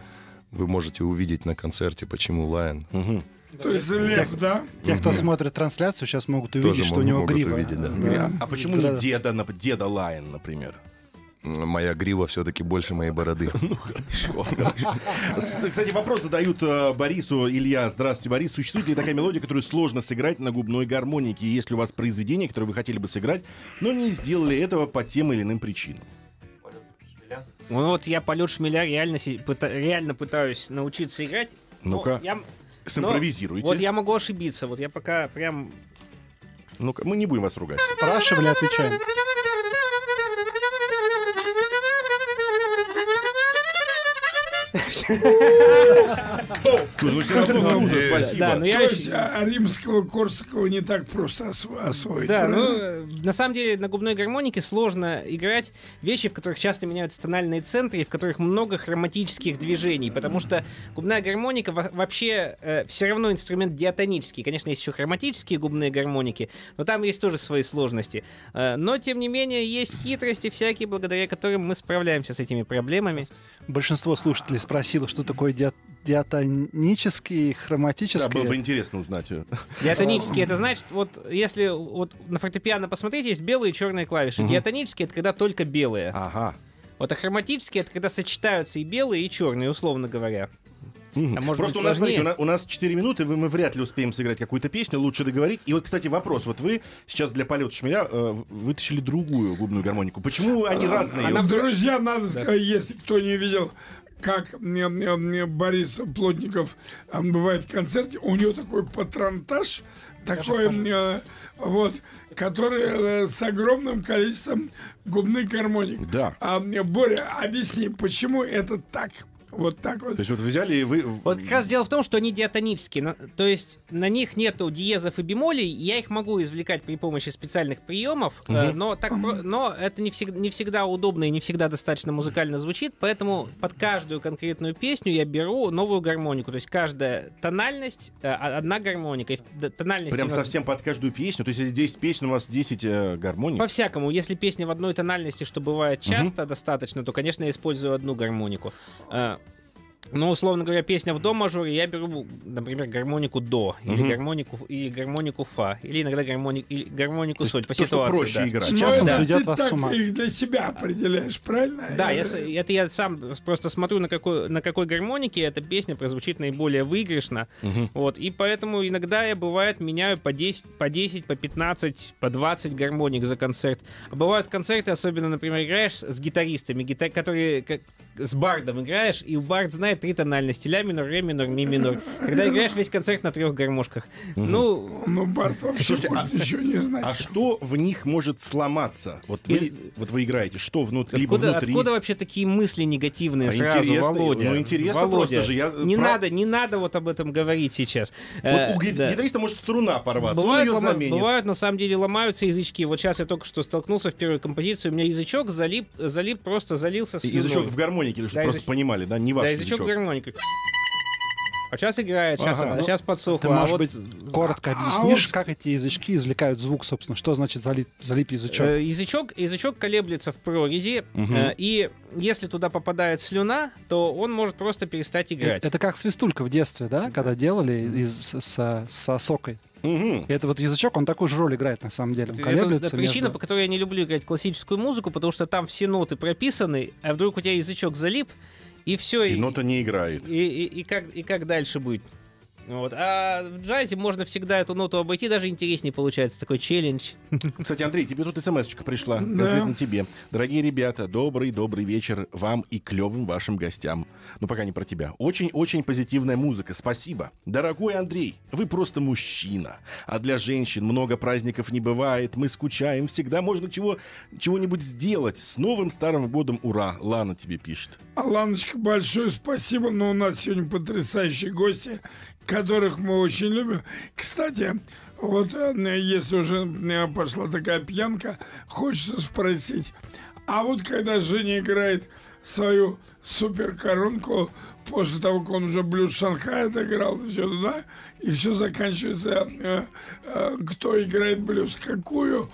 вы можете увидеть на концерте, почему Лайон. Угу. То есть лев, те, да? Те, кто смотрит трансляцию, сейчас могут увидеть, тоже что у него грива. Увидеть, да. Да. А почему не деда, деда Лайон, например? Моя грива все-таки больше моей бороды. Ну хорошо, хорошо. Кстати, вопрос задают Борису. Илья, здравствуйте, Борис. Существует ли такая мелодия, которую сложно сыграть на губной гармонике? Есть ли у вас произведение, которое вы хотели бы сыграть, но не сделали этого по тем или иным причинам? Ну вот я полет шмеля реально, реально пытаюсь научиться играть. Ну-ка. Я... Симпровизируйте. Вот я могу ошибиться, вот я пока прям... Ну-ка, мы не будем вас ругать. Спрашивали, отвечаем. Ну, все равно круто, спасибо. То есть римского корсакова не так просто освоить. Да, ну, на самом деле на губной гармонике сложно играть вещи, в которых часто меняются тональные центры и в которых много хроматических движений, потому что губная гармоника вообще все равно инструмент диатонический. Конечно, есть еще хроматические губные гармоники, но там есть тоже свои сложности. Но, тем не менее, есть хитрости всякие, благодаря которым мы справляемся с этими проблемами. Большинство слушателей спросила, что такое диат... диатонический, хроматический. Да, было бы интересно узнать. Диатонический — это значит, вот если вот на фортепиано посмотреть, есть белые и черные клавиши. Угу. Диатонический — это когда только белые. Ага. Вот, а хроматический — это когда сочетаются и белые, и черные, условно говоря. А может Просто у нас, смотрите, у нас четыре минуты, мы вряд ли успеем сыграть какую-то песню, лучше договорить. И вот, кстати, вопрос. Вот вы сейчас для полета шмеля э, вытащили другую губную гармонику. Почему они разные? Она... Друзья, надо сказать, да. Если кто не видел, как Борис Плотников бывает в концерте, у него такой патронтаж, такой э, вот, который э, с огромным количеством губных гармоник. Да. А, Боря, объясни, почему это так? Вот так вот. То есть вот взяли и вы... Вот как раз дело в том, что они диатонические. То есть на них нету диезов и бемолей. Я их могу извлекать при помощи специальных приемов, угу. но, так, но это не всегда, не всегда удобно и не всегда достаточно музыкально звучит. Поэтому под каждую конкретную песню я беру новую гармонику. То есть каждая тональность, одна гармоника. И тональность прям нас... совсем под каждую песню? То есть если десять песен, у вас десять гармоник? По-всякому. Если песня в одной тональности, что бывает часто угу. достаточно, то, конечно, я использую одну гармонику. Ну, условно говоря, песня в до мажоре, я беру, например, гармонику до, или mm-hmm. гармонику, или гармонику фа, или иногда гармони, или гармонику соль, по то, ситуации. Что проще да. играть. Сейчас он да. сведет вас с ума. Ты так их для себя определяешь, правильно? Да, я, это я сам просто смотрю, на какой, на какой гармонике эта песня прозвучит наиболее выигрышно. Mm-hmm. Вот, и поэтому иногда я, бывает, меняю по десять, по десять, по пятнадцать, по двадцать гармоник за концерт. А бывают концерты, особенно, например, играешь с гитаристами, гитар, которые... Как, с бардом играешь, и бард знает три тональности: ля минор, ре минор, ми минор. Когда играешь весь концерт на трех гармошках. Ну, ну бард вообще может ничего не знать. А что в них может сломаться? Вот вы играете, что внутри? Откуда вообще такие мысли негативные сразу, Володя? Ну, интересно просто же. Не надо, не надо вот об этом говорить сейчас. У гитариста может струна порваться, он ее заменит. Бывают, на самом деле, ломаются язычки. Вот сейчас я только что столкнулся в первой композиции, у меня язычок залип, залип, просто залился слюной. Язычок в гармонии. Или чтобы да просто языч... понимали, да, не ваш да, язычок. Да, язычок гармоника. А сейчас играет, сейчас, ага, ну, сейчас подсохло. Ты, а может вот... быть, коротко объяснишь, а как эти язычки извлекают звук, собственно? Что значит залип, залип язычок? Э, язычок? Язычок колеблется в прорези, угу. э, и если туда попадает слюна, то он может просто перестать играть. Это, это как свистулька в детстве, да, когда делали из, с, с сокой. Угу. Это вот язычок, он такую же роль играет, на самом деле. Это, это между... причина, по которой я не люблю играть классическую музыку, потому что там все ноты прописаны, а вдруг у тебя язычок залип, и все. И, и нота не играет. И, и, и, как, и как дальше будет? Вот. А в джазе можно всегда эту ноту обойти, даже интереснее получается, такой челлендж. Кстати, Андрей, тебе тут смс-очка пришла, да. конкретно тебе. Дорогие ребята, добрый-добрый вечер вам и клевым вашим гостям. Ну, пока не про тебя. Очень-очень позитивная музыка, спасибо. Дорогой Андрей, вы просто мужчина. А для женщин много праздников не бывает, мы скучаем, всегда можно чего, чего-нибудь сделать. С новым старым годом, ура! Лана тебе пишет. Ланочка, большое спасибо, но у нас сегодня потрясающие гости, которых мы очень любим. Кстати, вот если уже пошла такая пьянка, хочется спросить, а вот когда Женя играет свою суперкоронку, после того, как он уже блюз Шанхая отыграл, все туда, и все заканчивается, э, э, кто играет блюз, какую...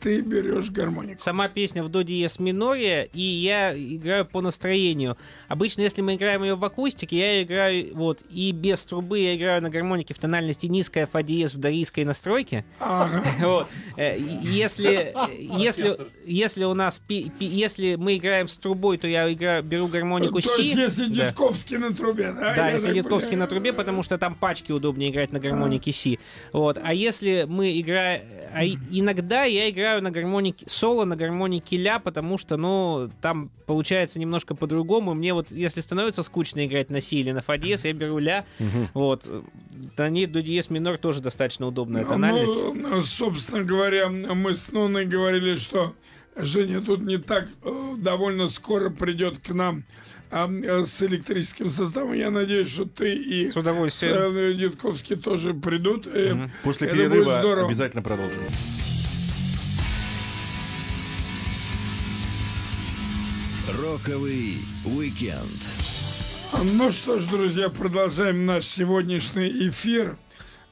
ты берешь гармонику. Сама песня в до диез миноре, и я играю по настроению. Обычно, если мы играем ее в акустике, я играю вот и без трубы, я играю на гармонике в тональности низкая фа диез в дорийской настройке. Если если если у нас если мы играем с трубой, то я играю беру гармонику си. То есть если Дедковский на трубе, да? Да, если Дедковский на трубе, потому что там пачки удобнее играть на гармонике си. Вот. А если мы играем, иногда я Я играю на гармонике соло, на гармонике ля, потому что, ну, там получается немножко по-другому. Мне вот, если становится скучно играть на си или на фа диез, я беру ля. Угу. Вот. На ней до диез минор тоже достаточно удобная тональность. Ну, собственно говоря, мы с Нуной говорили, что Женя тут не так довольно скоро придет к нам а, с электрическим составом. Я надеюсь, что ты и с удовольствием. Дедковский тоже придут. Угу. После Это перерыва обязательно продолжим. Роковый уикенд. Ну что ж, друзья, продолжаем наш сегодняшний эфир.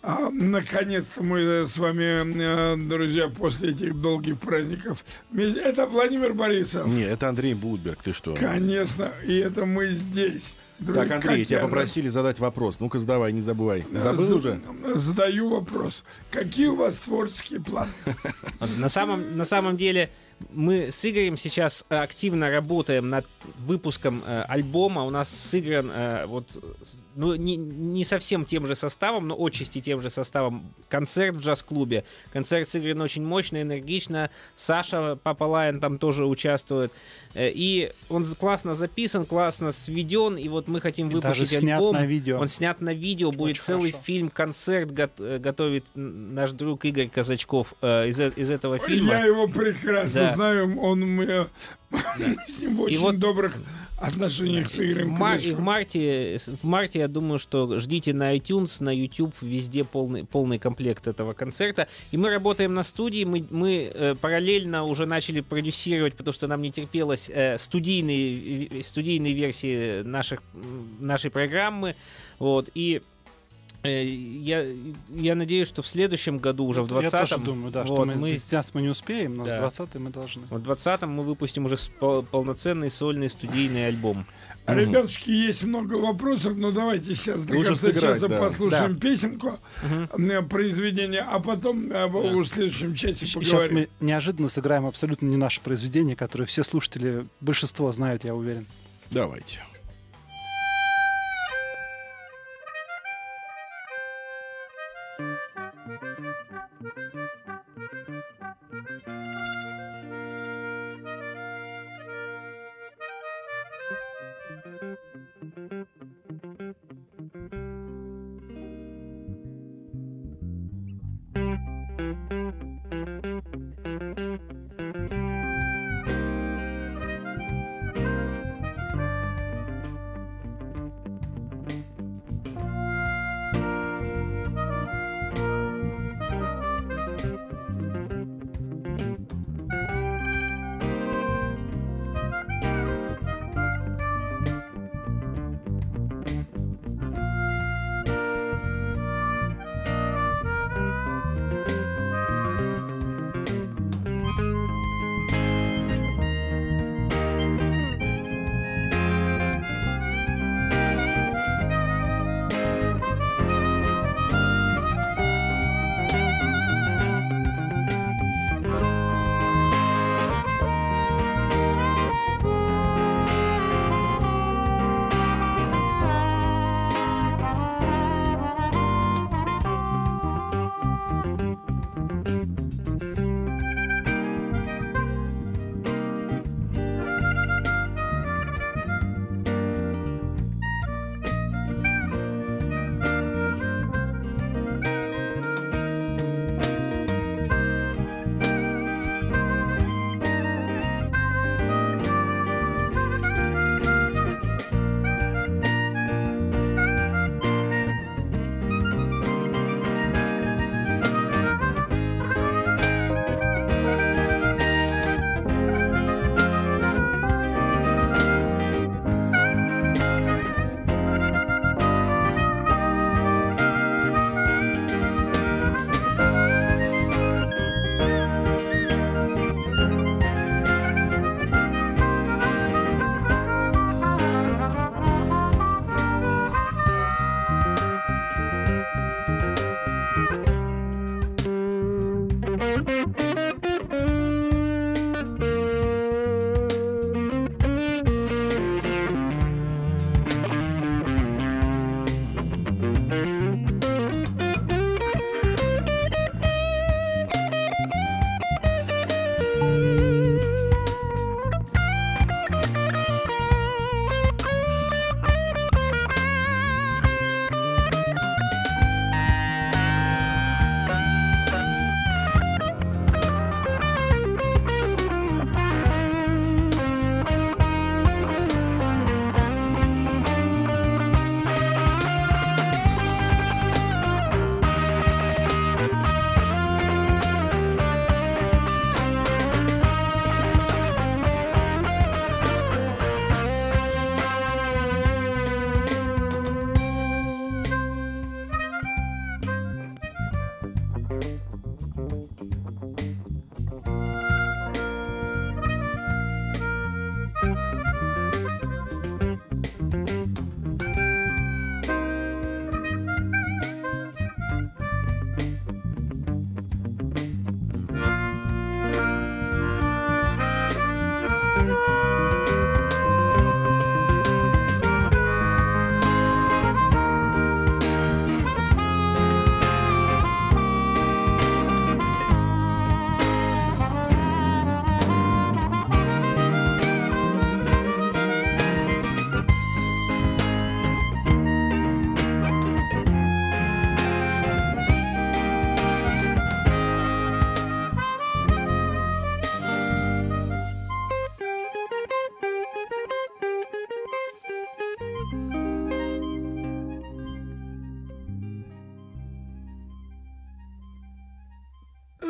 А, наконец-то мы с вами, друзья, после этих долгих праздников. Это Владимир Борисов. Нет, это Андрей Будберг, ты что? Конечно, и это мы здесь. Друзья, так, Андрей, тебя я... попросили задать вопрос. Ну-ка, задавай, не забывай. Забыл З- уже? Задаю вопрос. Какие у вас творческие планы? На самом, на самом деле... Мы с Игорем сейчас активно работаем над выпуском э, альбома. У нас сыгран э, вот, ну, не, не совсем тем же составом, но отчасти тем же составом концерт в джаз-клубе. Концерт сыгран очень мощно, энергично. Саша, Папа Лайан, там тоже участвует. Э, и он классно записан, классно сведен. И вот мы хотим и выпустить альбом. Он снят на видео. Очень будет целый хорошо. Фильм, концерт го- готовит наш друг Игорь Казачков э, из, из этого фильма. Я его прекрасно да. знаю, он мы, да. с ним в очень вот... добрых отношениях с Игорем Крышко. В марте, в марте, я думаю, что ждите на iTunes, на YouTube, везде полный, полный комплект этого концерта. И мы работаем на студии, мы, мы параллельно уже начали продюсировать, потому что нам не терпелось студийные, студийные версии наших, нашей программы. Вот, и Я, я надеюсь, что в следующем году, уже в двадцатом... Я тоже думаю, да, вот, что мы, мы... сейчас мы не успеем, но да. с двадцатым мы должны. В двадцатом мы выпустим уже полноценный сольный студийный альбом. А, ребятушки, есть много вопросов, но давайте сейчас до конца часа послушаем песенку, произведение, а потом в следующем часе поговорим. Сейчас мы неожиданно сыграем абсолютно не наше произведение, которое все слушатели, большинство знают, я уверен. Давайте.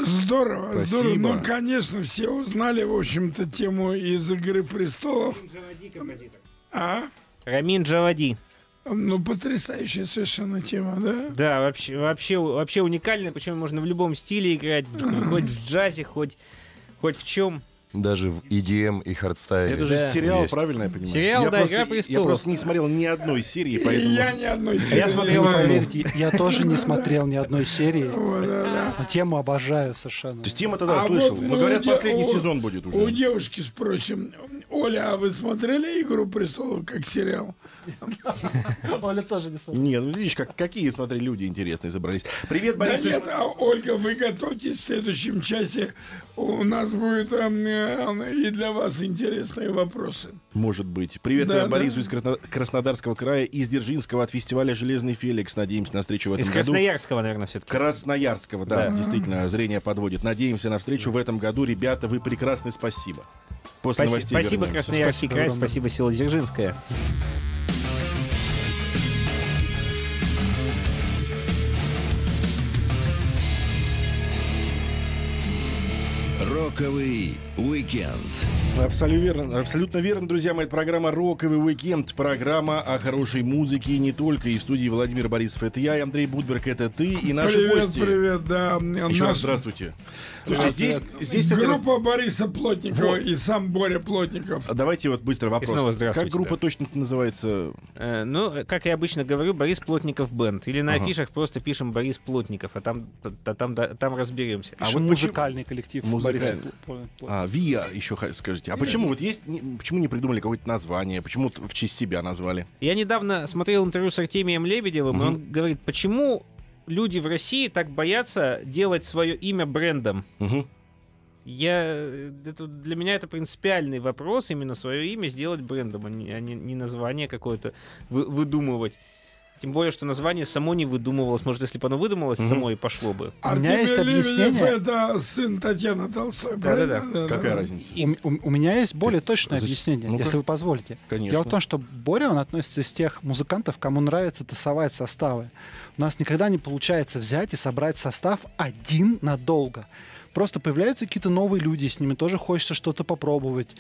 Здорово, Спасибо. здорово. Ну, конечно, все узнали, в общем-то, тему из «Игры престолов». А? Рамин Джавади. Ну, потрясающая совершенно тема, да? Да, вообще, вообще, вообще уникальная, причем можно в любом стиле играть, хоть в джазе, хоть, хоть в чем. Даже в и ди эм и хардстайле. Это же да. сериал, есть. правильно я понимаю? Сериал, я да, просто, «Игра престолов». Я просто не смотрел ни одной серии, поэтому... Я ни одной серии. Я смотрел, поверьте, я тоже не смотрел ни одной серии. Но тему обожаю совершенно. То есть тема тогда слышал. Но говорят, последний сезон будет уже. У девушки спросим. Оля, а вы смотрели «Игру престолов» как сериал? Оля тоже не смотрела. Нет, видишь, какие, смотри, люди интересные забрались. Привет, Борис. Да нет, Ольга, вы готовьтесь, в следующем часе у нас будет... И для вас интересные вопросы. Может быть. Привет да, Борису да. из Краснодарского края, из Дзержинского, от фестиваля «Железный Феликс». Надеемся на встречу в этом из году. Из Красноярского, наверное, все-таки. Красноярского, да, да, действительно, зрение подводит. Надеемся на встречу в этом году. Ребята, вы прекрасны, спасибо. После спасибо, новостей Спасибо, вернемся. Красноярский край, спасибо, село Дзержинское. Роковый уикенд. Абсолютно верно, абсолютно верно, друзья мои. Это программа «Роковый уикенд». Программа о хорошей музыке и не только. И в студии Владимир Борисов, это я, и Андрей Будберг, это ты, и наши привет, гости. Привет, привет, да. Еще наш... раз здравствуйте. Слушайте, здесь, здесь... Группа раз... Бориса Плотникова вот. И сам Боря Плотников. Давайте вот быстро вопрос. Как группа да. точно называется? Э, ну, как я обычно говорю, Борис Плотников Бенд. Или на ага. афишах просто пишем Борис Плотников, а там, а там, да, там разберемся. А, а вот музыкальный почему... коллектив Бориса Плотникова. А, ВИА еще скажите. А почему вот есть, почему не придумали какое-то название? Почему в честь себя назвали? Я недавно смотрел интервью с Артемием Лебедевым, угу. и он говорит, почему люди в России так боятся делать свое имя брендом? Угу. Я, это, для меня это принципиальный вопрос, именно свое имя сделать брендом, а не, а не название какое-то вы, выдумывать. Тем более, что название само не выдумывалось. Может, если бы оно выдумалось, mm-hmm. само и пошло бы. У меня есть объяснение. Это сын Татьяны Толстой. Да-да-да. Да, какая да, разница? У, у, у меня есть более Ты... точное Зачем? объяснение, ну, если как... вы позволите. Конечно. Дело в том, что Боря, он относится из тех музыкантов, кому нравится тасовать составы. У нас никогда не получается взять и собрать состав один надолго. Просто появляются какие-то новые люди, с ними тоже хочется что-то попробовать.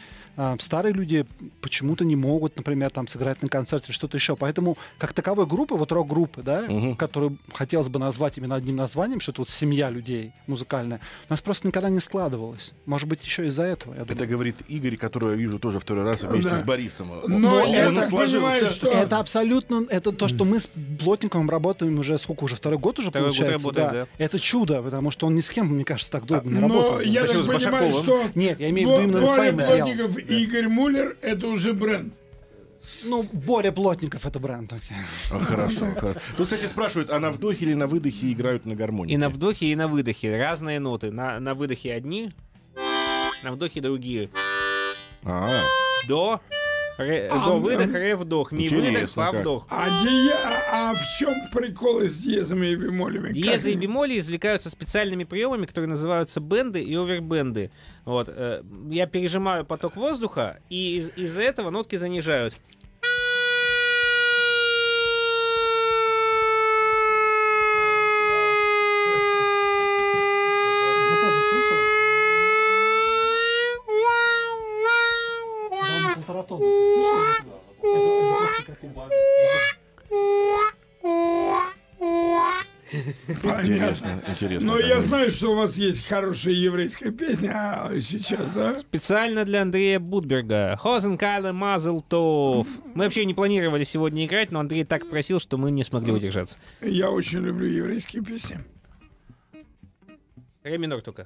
Старые люди почему-то не могут, например, там, сыграть на концерте или что-то еще. Поэтому, как таковой группы, вот рок-группы, да, угу. которую хотелось бы назвать именно одним названием, что-то вот семья людей музыкальная, у нас просто никогда не складывалось. Может быть, еще из-за этого. Я думаю. Это говорит Игорь, которого я вижу тоже второй раз вместе да. с Борисом. Но, Но он это, понимаю, что... это абсолютно... Это то, что мы с Плотниковым работаем уже сколько уже? Второй год уже, второй получается? Год работаем, да. Да. Это чудо, потому что он ни с кем, мне кажется, так долго Не Но я так понимаю, Башаковым. Что... Нет, я имею в виду именно Боря своим Плотников и да. Игорь Мюллер — это уже бренд. Ну, Боря Плотников — это бренд. А, хорошо, хорошо. Тут, кстати, спрашивают, а на вдохе или на выдохе играют на гармонии? И на вдохе, и на выдохе. Разные ноты. На, на выдохе одни, на вдохе другие. А-а-а. До... Ре, а, до выдох, ре вдох, ми выдох, фа вдох. А, а, а в чем приколы с диезами и бемолями? Диезы как? И бемоли извлекаются специальными приемами, которые называются бенды и овербенды. Вот. Я пережимаю поток воздуха, и из- из-за этого нотки занижают. Интересно, интересно. Но я знаю, что у вас есть хорошая еврейская песня сейчас, да? Специально для Андрея Будберга. Хозенкайле Мазлтов. Мы вообще не планировали сегодня играть, но Андрей так просил, что мы не смогли удержаться. Я очень люблю еврейские песни. Ре минор только.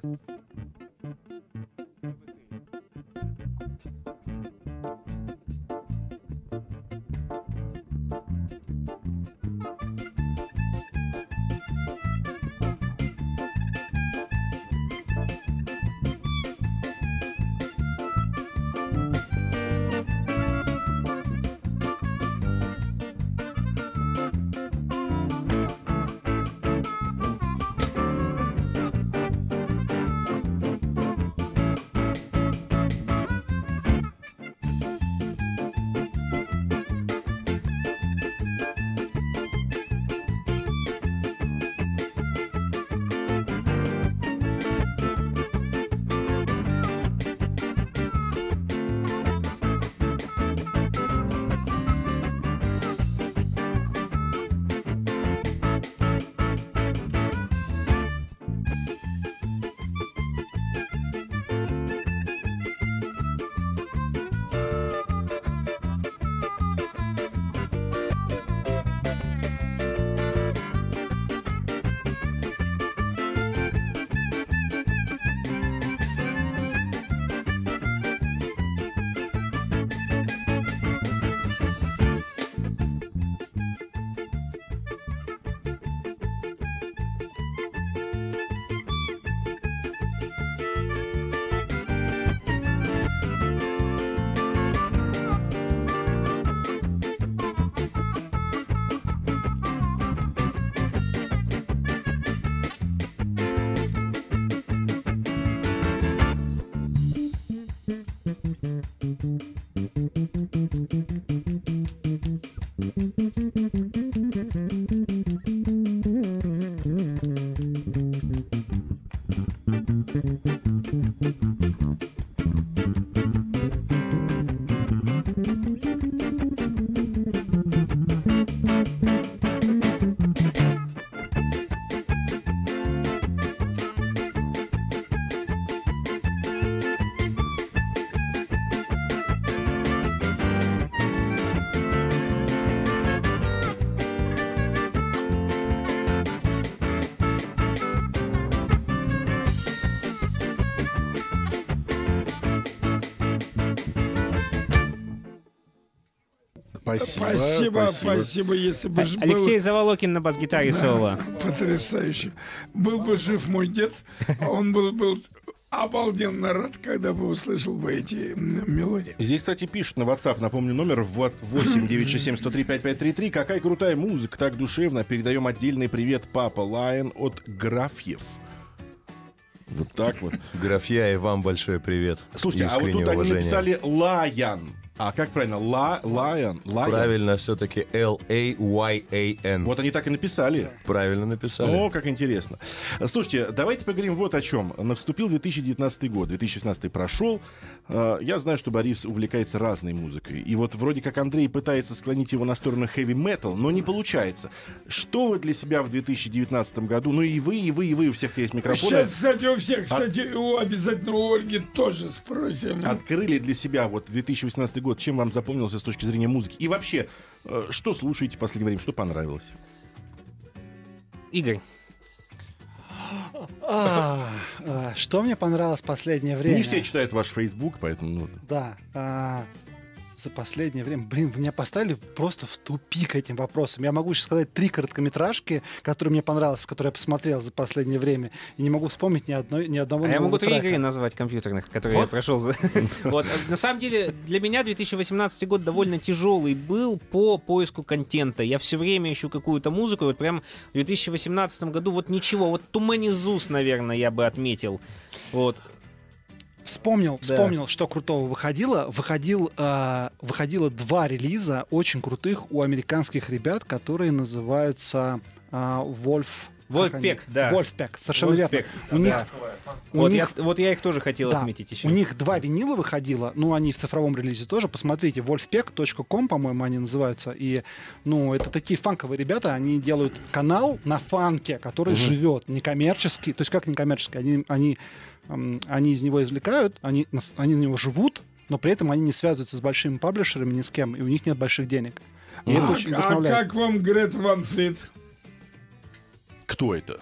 Спасибо. Спасибо, спасибо. Если бы Алексей был... Заволокин на бас-гитаре соло. Да, потрясающе. Был бы жив мой дед, он был бы обалденно рад, когда бы услышал бы эти мелодии. Здесь, кстати, пишут на WhatsApp, напомню, номер восемь девятьсот шестьдесят семь сто три пятьдесят пять тридцать три. Какая крутая музыка, так душевно. Передаем отдельный привет Папа Лайан от Графьев. Вот так вот. Графья, и вам большой привет. Слушайте, а вот тут они написали Лайан. А как правильно? Ла, Лайан, Лайан. Правильно, все-таки Л-А-Y-A-N. Вот они так и написали. Правильно написали. О, как интересно. Слушайте, давайте поговорим вот о чем. Наступил две тысячи девятнадцатый год, две тысячи шестнадцатый прошел. Я знаю, что Борис увлекается разной музыкой. И вот вроде как Андрей пытается склонить его на сторону хэви-метал, но не получается. Что вы для себя в две тысячи девятнадцатом году? Ну и вы, и вы, и вы, у всех есть микрофоны. Сейчас, кстати, у всех, кстати, у обязательно у Ольги тоже спросим. Открыли для себя вот две тысячи восемнадцатый год. Год, чем вам запомнился с точки зрения музыки? И вообще, что слушаете в последнее время? Что понравилось? Игорь. А, что мне понравилось в последнее время? Не все читают ваш Facebook, поэтому... Ну... Да. А, за последнее время... Блин, вы меня поставили просто в тупик этим вопросом. Я могу сейчас сказать три короткометражки, которые мне понравились, которые я посмотрел за последнее время. И не могу вспомнить ни, одной, ни одного а нового я могу три игры назвать компьютерных, которые вот. я прошел. На самом деле, для меня две тысячи восемнадцатый год довольно тяжелый был по поиску контента. Я все время ищу какую-то музыку. Вот прям в две тысячи восемнадцатом году вот ничего. Вот Тумани Зус, наверное, я бы отметил. Вот. Вспомнил, да. вспомнил, что крутого выходило. Выходил, э, выходило два релиза очень крутых у американских ребят, которые называются э, Wolf... Vulfpeck, да. Vulfpeck, совершенно верно. У них, вот, я, вот я их тоже хотел да, отметить еще. У них два винила выходило, ну, они в цифровом релизе тоже. Посмотрите, vulfpeck точка ком, по-моему, они называются. И, ну, это такие фанковые ребята, они делают канал на фанке, который угу. живет, некоммерческий. То есть как некоммерческий? Они, они, эм, они из него извлекают, они, они на него живут, но при этом они не связываются с большими паблишерами ни с кем, и у них нет больших денег. И а, это очень вдохновляет. А как вам Gret Vanfrid? Кто это?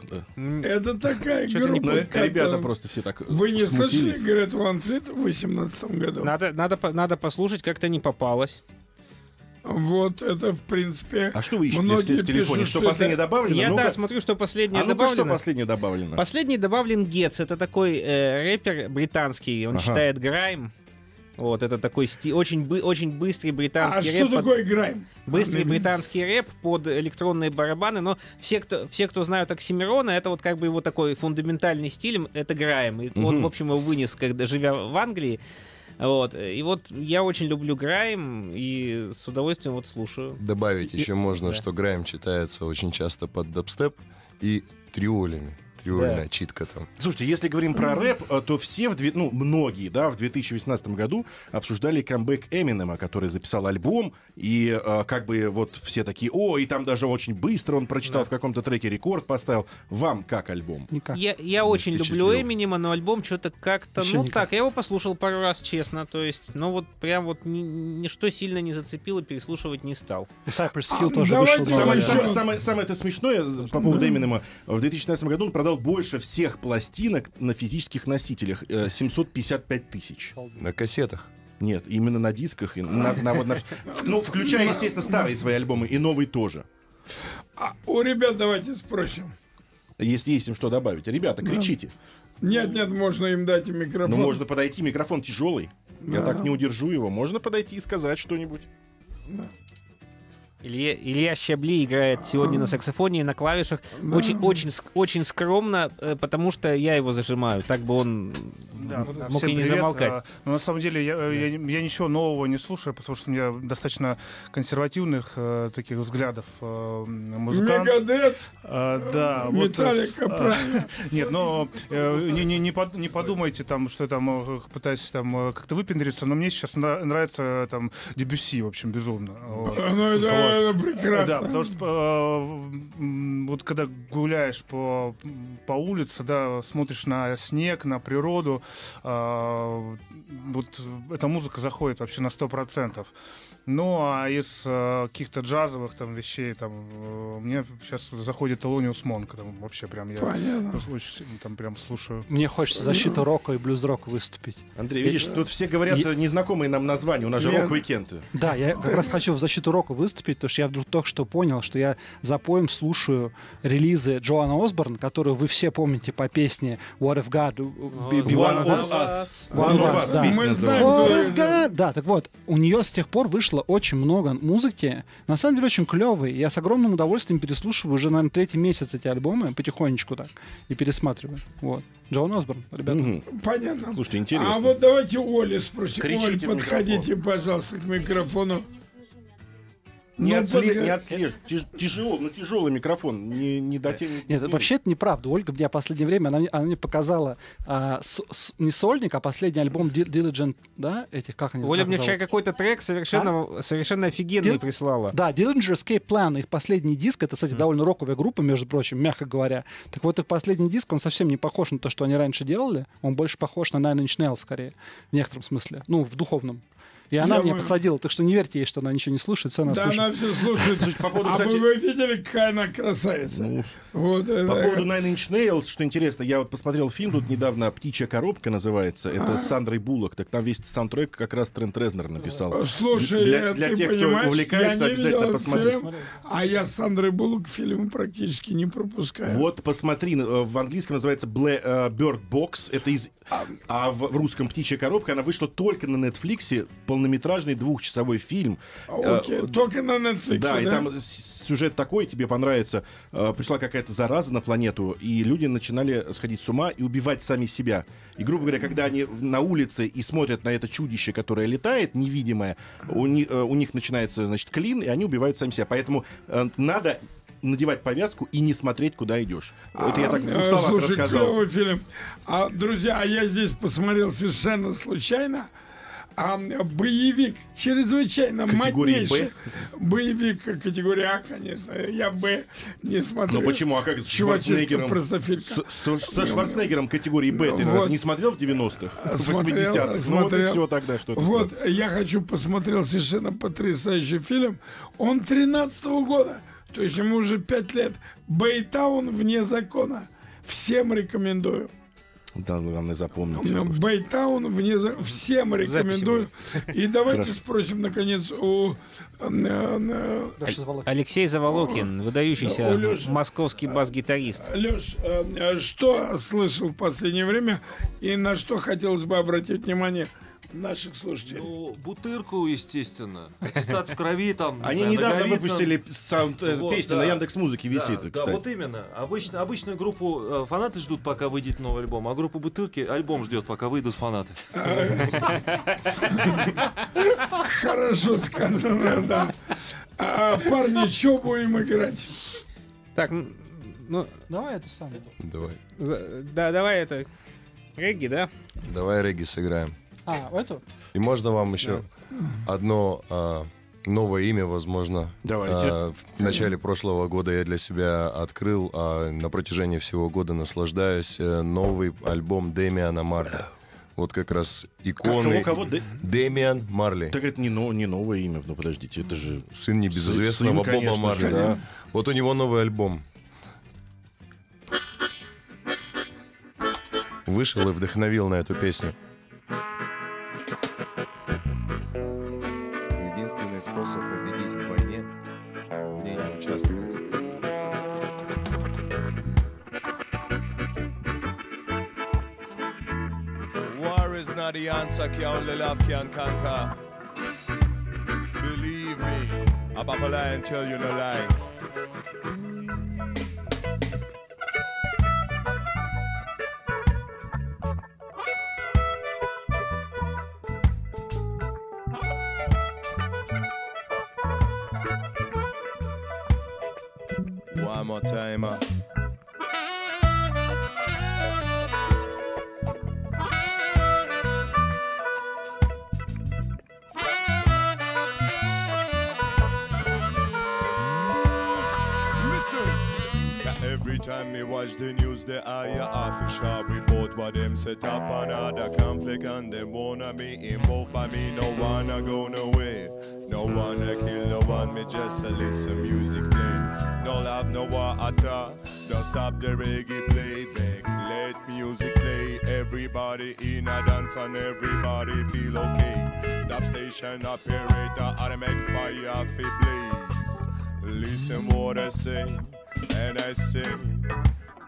Это такая группа. Ребята просто все так. Вы не слышали Грет Ванфрид в восемнадцатом году? Надо, надо, надо послушать, как-то не попалось. Вот, это, в принципе... А что вы ищете в телефоне? Пишут, что, что последнее это... добавлено? Я, ну, да, как... смотрю, что последнее а добавлено. А ну что последнее добавлено? Последний добавлен Гетс. Это такой э, рэпер британский. Он ага. читает Grime. Вот, это такой сти... очень, бы... очень быстрый британский а рэп. А что под... такое Grime? Быстрый а, британский рэп под электронные барабаны. Но все, кто, все, кто знают Оксимирона, это вот как бы его такой фундаментальный стиль, это Grime. И он, в общем, его вынес, когда живя в Англии. Вот. И вот я очень люблю Grime и с удовольствием вот слушаю. Добавить и... еще можно, да. что Grime читается очень часто под дабстеп и триолями. Да. Начитка там. Слушайте, если говорим про рэп, то все, в, ну, многие, да, в две тысячи восемнадцатом году обсуждали камбэк Эминема, который записал альбом, и э, как бы вот все такие, о, и там даже очень быстро он прочитал, да. в каком-то треке рекорд поставил. Вам как альбом? Никак. Я, я очень люблю Эминема, но альбом что-то как-то, ну никак. так, я его послушал пару раз, честно, то есть, ну вот прям вот ни, ничто сильно не зацепило, переслушивать не стал. Cypress Hill а, тоже давайте, вышел. Самое, самое, самое, самое это смешное по поводу Эминема, в две тысячи шестнадцатом году он продал больше всех пластинок на физических носителях. семьсот пятьдесят пять тысяч. На кассетах? Нет, именно на дисках. И на, на, на, на, ну, включая, естественно, старые свои альбомы и новые тоже. А у ребят давайте спросим. Если есть им что добавить. Ребята, да. кричите. Нет, нет, можно им дать микрофон. Ну, можно подойти, микрофон тяжелый. Да. Я так не удержу его. Можно подойти и сказать что-нибудь. Да. Илья, Илья Щаблий играет сегодня на саксофоне и на клавишах. Очень, очень, очень скромно, потому что я его зажимаю. Так бы он да, мог и не привет. замолкать. А, ну, на самом деле, я, да. я, я ничего нового не слушаю, потому что у меня достаточно консервативных э, таких взглядов э, музыкант. Мегадет, а, да, Металлика, вот, правильно. Нет, но э, не, не, не, под, не подумайте, там, что я там, пытаюсь там, как-то выпендриться, но мне сейчас нравится там, Дебюсси, в общем, безумно. Вот. Это прекрасно. Да, потому что э, вот когда гуляешь по, по улице, да, смотришь на снег, на природу, э, вот эта музыка заходит вообще на сто процентов. Ну, а из э, каких-то джазовых там вещей, там, э, мне сейчас заходит Элониус Монк, там, вообще прям я очень, там, прям слушаю. Мне хочется защиту рока и блюз-рока выступить. Андрей, я, видишь, я... тут все говорят я... незнакомые нам названия, у нас же я... рок-уикенды. Да, я как раз хочу в защиту рока выступить, потому что я вдруг только что понял, что я за поем слушаю релизы Джоана Осборн, которую вы все помните по песне What if God be one of us? One of us, да. What if God? Да, так вот, у нее с тех пор вышло очень много музыки, на самом деле очень клевой. Я с огромным удовольствием переслушиваю уже, наверное, третий месяц эти альбомы, потихонечку так, и пересматриваю. Вот. Джоан Осборн, ребята. Mm-hmm. Понятно. Слушайте, интересно. А вот давайте Оле спросим. Оль, подходите, пожалуйста, к микрофону. Не, ну, отслеж... под... не отслеж... Тяж... Тяжело, ну тяжелый микрофон. Не, не дотянет. Нет, это вообще это неправда. Ольга мне в последнее время, она, она мне показала а, с, с, не сольник, а последний альбом Diligent, да, этих, как они Оля мне вчера какой-то трек совершенно, а? совершенно офигенный Дил... прислала. Да, Dillinger Escape Plan, их последний диск, это, кстати, mm. довольно роковая группа, между прочим, мягко говоря. Так вот, их последний диск, он совсем не похож на то, что они раньше делали. Он больше похож на Nine Inch Nails, скорее, в некотором смысле, ну, в духовном. И она я меня мы... подсадила, так что не верьте ей, что она ничего не слушает, все она да, слушает. Да, она все слушает. Слушайте, по поводу, а кстати... вы видели, какая она красавица. Ну, вот, по это... поводу Nine Inch Nails, что интересно, я вот посмотрел фильм тут недавно, «Птичья коробка» называется, это А-а-а. с Сандрой Буллок, так там весь саундтрек как раз Трент Резнер написал. Слушай, для, для ты тех, понимаешь, кто увлекается, обязательно посмотрите. А я с Сандрой Буллок фильм практически не пропускаю. Вот, посмотри, в английском называется Bird Box, это из... А, а в, в русском «Птичья коробка» она вышла только на Netflix, полнометражный двухчасовой фильм. Okay. Э, только на Netflix, да, да? И там сюжет такой, тебе понравится. Э, пришла какая-то зараза на планету, и люди начинали сходить с ума и убивать сами себя. И, грубо говоря, когда они на улице и смотрят на это чудище, которое летает, невидимое, у, ни, э, у них начинается, значит, клин, и они убивают сами себя. Поэтому э, надо надевать повязку и не смотреть, куда идешь. А, это я так в двух словах слушай, рассказал. Фильм. А, друзья, а я здесь посмотрел совершенно случайно. А боевик чрезвычайно категории моднейший. Б? Боевик категория А, конечно. Я Б не смотрел. Ну почему? А как с Шварценеггером? Со, со Шварценеггером категории Б ты вот. не смотрел в девяностых? В восьмидесятых? Ну вот и все тогда что-то. Вот, стало. Я хочу посмотрел совершенно потрясающий фильм. Он тринадцатого года. То есть ему уже пять лет. Бейтаун вне закона. Всем рекомендую. Да, главное запомнить. Бейтаун вне за... всем рекомендую. И давайте спросим, наконец, у Алексей Заволокин, выдающийся московский бас-гитарист. Леш, что слышал в последнее время и на что хотелось бы обратить внимание наших слушателей? Ну, бутырку, естественно. Аттестат в крови там. Они знаю, недавно наговицам. выпустили саунд, э, вот, песню, да, на Яндекс.Музыке висит, да, кстати. Да, вот именно. Обычно, обычную группу э, фанаты ждут, пока выйдет новый альбом, а группу бутырки альбом ждет, пока выйдут фанаты. Хорошо сказано, да. Парни, что будем играть? Так, ну... Давай это самое. Давай. Да, давай это... Регги, да? Давай регги сыграем. А, эту? И можно вам еще да. одно а, новое имя, возможно. Давайте. А, в начале прошлого года я для себя открыл, а на протяжении всего года наслаждаюсь, новый альбом Дэмиана Марли. Вот как раз иконы. Как, кого, кого? Дэмиан Марли. Так это не, но, не новое имя, но подождите, это же... Сын небезызвестного сын, конечно, Боба Марли. Да. Вот у него новый альбом. Вышел и вдохновил на эту песню. Единственный способ победить в войне — в ней не участвовать. War is not the answer qui only love can conquer. Believe me, I'm Papa Lion, tell you no lie. One more time. Uh. the news that I office shall report what them set up another conflict and they wanna be involved by me. No one are going away, no one a kill, no one me just a listen music play. No love, no water, don't stop the reggae playback. Let music play, everybody in a dance and everybody feel okay. Dub station operator, I make fire fi blaze. Listen what I say, and I say,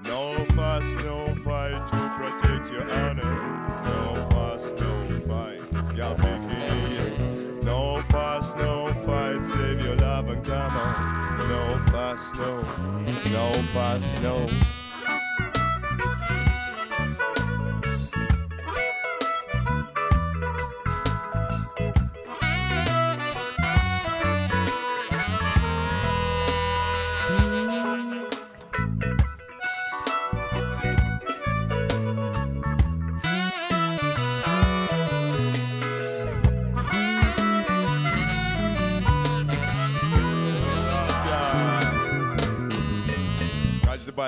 no fuss, no fight to protect your honor. No fuss, no fight, you're picking it. No fuss, no fight, save your love and come on. No fuss, no, no fuss, no.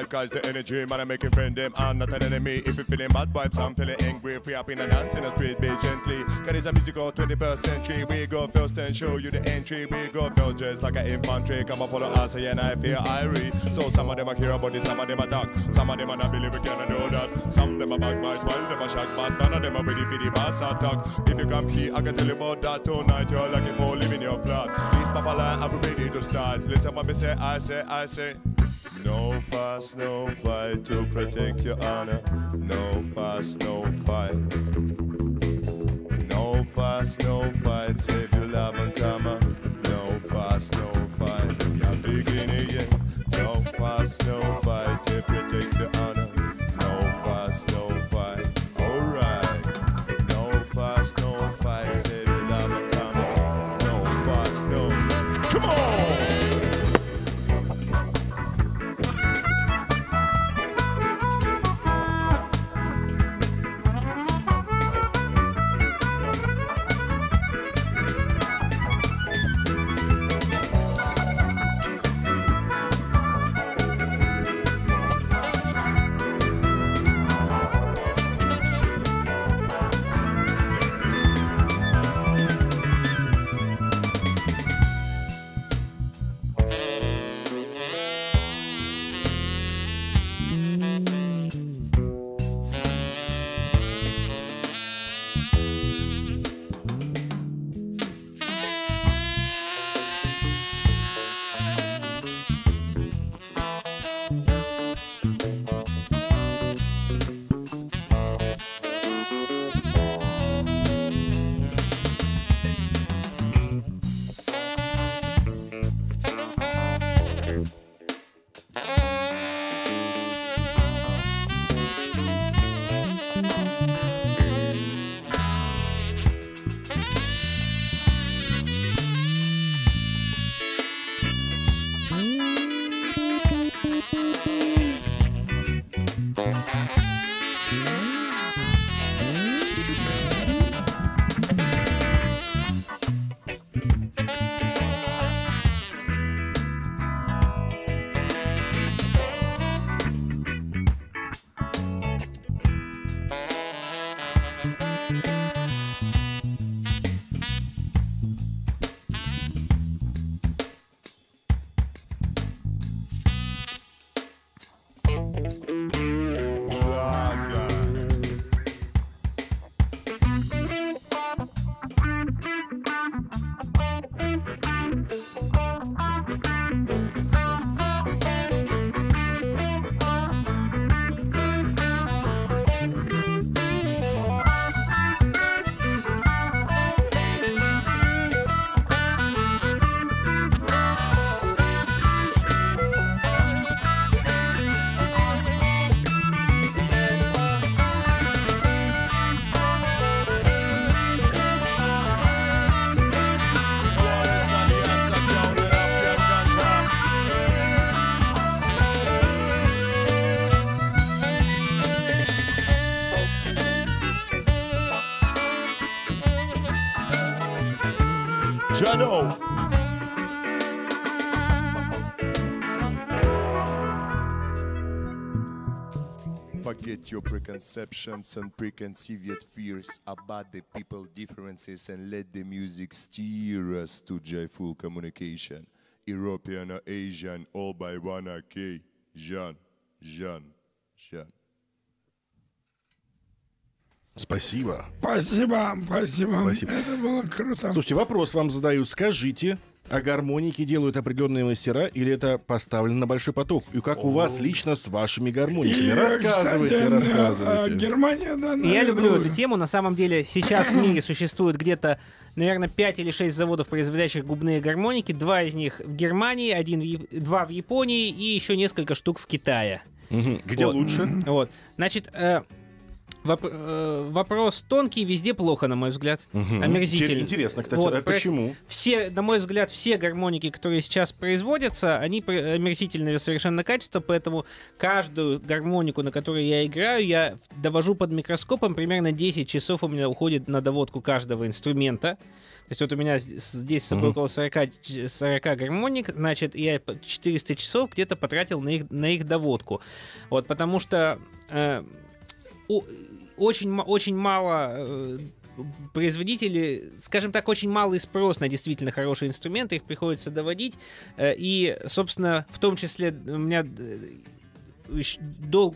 Cause the energy, man, I make it friend them. I'm not an enemy. If you're feeling bad vibes, I'm feeling angry. Free up in a dance in the street, be gently. Cause it's a musical twenty-first century. We go first and show you the entry. We go first just like an infantry. Come and follow us and I feel irate. So some of them are here about it, some of them are dark. Some of them are not believe we cannot know that. Some of them are backbite, while them are shocked. But none of them are ready for the bass attack. If you come here, I can tell you about that. Tonight you're lucky for living your flat. Please, Papa Lion, I'll be ready to start. Listen what we say, I say, I say. No fuss, no fight to protect your honor. No fuss, no fight. No fuss, no fight, save your love and karma. No fuss, no fight. You're beginning it. No fuss, no fight to protect your honor. No fuss, no fight. Alright. No fuss, no fight, save your love and karma. No fuss, no. Come on! Forget your preconceptions and preconceived fears about the people differences and let the music steer us to joyful communication. European or Asian, all by one occasion. Жан, Жан. Спасибо. Спасибо, спасибо. Спасибо. Это было круто. Слушайте, вопрос вам задают. Скажите, а гармоники делают определенные мастера или это поставлено на большой поток? И как О-о-о. у вас лично с вашими гармониками? И, рассказывайте, кстати, рассказывайте. А, Германия, да, я люблю эту тему. На самом деле сейчас в мире существует где-то, наверное, пять или шесть заводов, производящих губные гармоники. Два из них в Германии, один в Яп... два в Японии и еще несколько штук в Китае. Угу. Где вот. лучше? Вот. Значит... Э... Воп- э, вопрос тонкий, везде плохо, на мой взгляд. Угу. Омерзительно. Интересно, кстати, вот, а почему? Все, на мой взгляд, все гармоники, которые сейчас производятся, они омерзительного совершенно качества, поэтому каждую гармонику, на которой я играю, я довожу под микроскопом. Примерно десять часов у меня уходит на доводку каждого инструмента. То есть вот у меня здесь с собой около сорок гармоник, значит, я четыреста часов где-то потратил на их, на их доводку. Вот, потому что... Э, Очень, очень мало производителей, скажем так, очень малый спрос на действительно хорошие инструменты, их приходится доводить, и, собственно, в том числе у меня долг...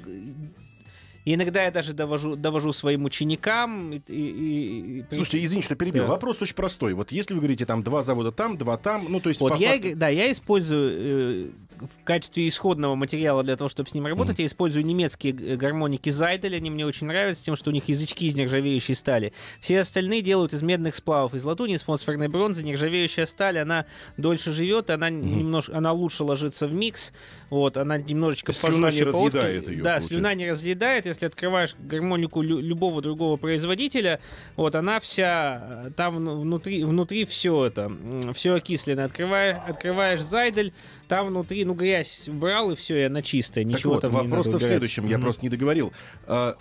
И иногда я даже довожу, довожу своим ученикам. И, и, и... Слушайте, извините, что перебил. Да. Вопрос очень простой. Вот если вы говорите, там два завода там, два там, ну то есть... Вот я, факту... Да, я использую э, в качестве исходного материала для того, чтобы с ним работать, mm. я использую немецкие гармоники Зайдель, они мне очень нравятся тем, что у них язычки из нержавеющей стали. Все остальные делают из медных сплавов, из латуни, из фосфорной бронзы. Нержавеющая сталь, она дольше живет, она, mm. немнож... она лучше ложится в микс, вот, она немножечко... Слюна не разъедает ее. Да, получается. Слюна не разъедает. Если открываешь гармонику любого другого производителя, вот она вся, там внутри, внутри все это, все окислено. Открываешь, открываешь Зайдель, там внутри, ну, грязь убрал, и все, и она чистая, ничего так вот, там не надо убирать. Вопрос в следующем, я mm-hmm. просто не договорил. А,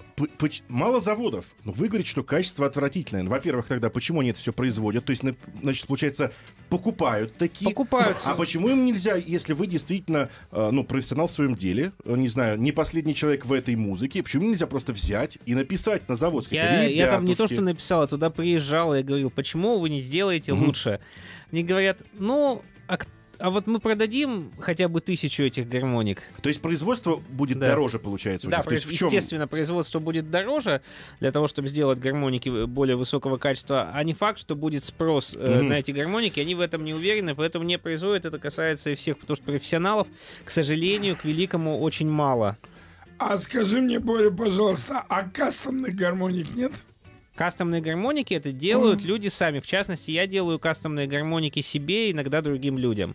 мало заводов, но вы говорите, что качество отвратительное. Во-первых, тогда почему они это все производят? То есть, значит, получается, покупают такие... Покупаются. А почему им нельзя, если вы действительно, ну, профессионал в своем деле, не знаю, не последний человек в этой музыке, почему нельзя просто взять и написать на завод? Я, я там не то что написал, а туда приезжал и говорил, почему вы не сделаете mm-hmm. лучше? Мне говорят, ну, а, а вот мы продадим хотя бы тысячу этих гармоник. То есть производство будет да. дороже, получается? У да, них. То есть, естественно, в чем... производство будет дороже для того, чтобы сделать гармоники более высокого качества, а не факт, что будет спрос э, mm-hmm. на эти гармоники, они в этом не уверены, поэтому не производят, это касается и всех, потому что профессионалов, к сожалению, к великому, очень мало. А скажи мне, Боря, пожалуйста, а кастомных гармоник нет? Кастомные гармоники это делают mm. люди сами. В частности, я делаю кастомные гармоники себе, иногда другим людям.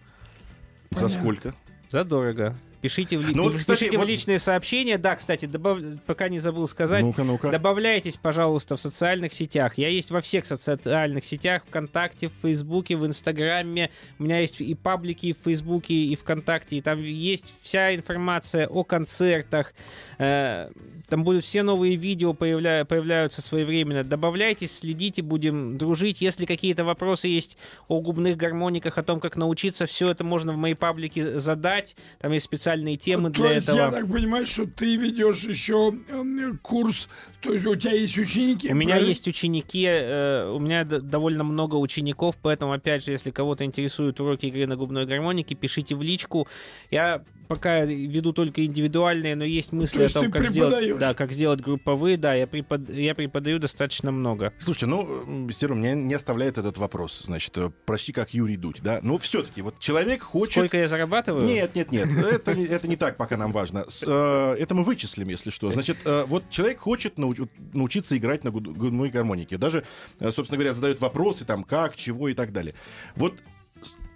Понятно. За сколько? За дорого. Пишите, в, ли... ну, вот, кстати, Пишите вот... в личные сообщения. Да, кстати, добав... пока не забыл сказать, ну-ка, ну-ка. добавляйтесь, пожалуйста, в социальных сетях. Я есть во всех социальных сетях, ВКонтакте, в Фейсбуке, в Инстаграме. У меня есть и паблики в Фейсбуке, и ВКонтакте. И там есть вся информация о концертах. Там будут все новые видео, появля... появляются своевременно. Добавляйтесь, следите, будем дружить. Если какие-то вопросы есть о губных гармониках, о том, как научиться, все это можно в моей паблике задать. Там есть специальные темы для этого. То есть я так понимаю, что ты ведешь еще курс, то есть у тебя есть ученики? У правильно? меня есть ученики, э, у меня д- довольно много учеников, поэтому, опять же, если кого-то интересуют уроки игры на губной гармонике, пишите в личку. Я пока веду только индивидуальные, но есть мысли о том, как сделать, да, как сделать групповые, да, я, препод... я преподаю достаточно много. Слушайте, ну, Серёга, меня не оставляет этот вопрос, значит, прости, как Юрий Дудь, да, но все-таки вот человек хочет... Сколько я зарабатываю? Нет, нет, нет, это это не так пока нам важно. Это мы вычислим, если что. Значит, вот человек хочет науч- научиться играть на губной гармонике. Даже, собственно говоря, задают вопросы, там, как, чего и так далее. Вот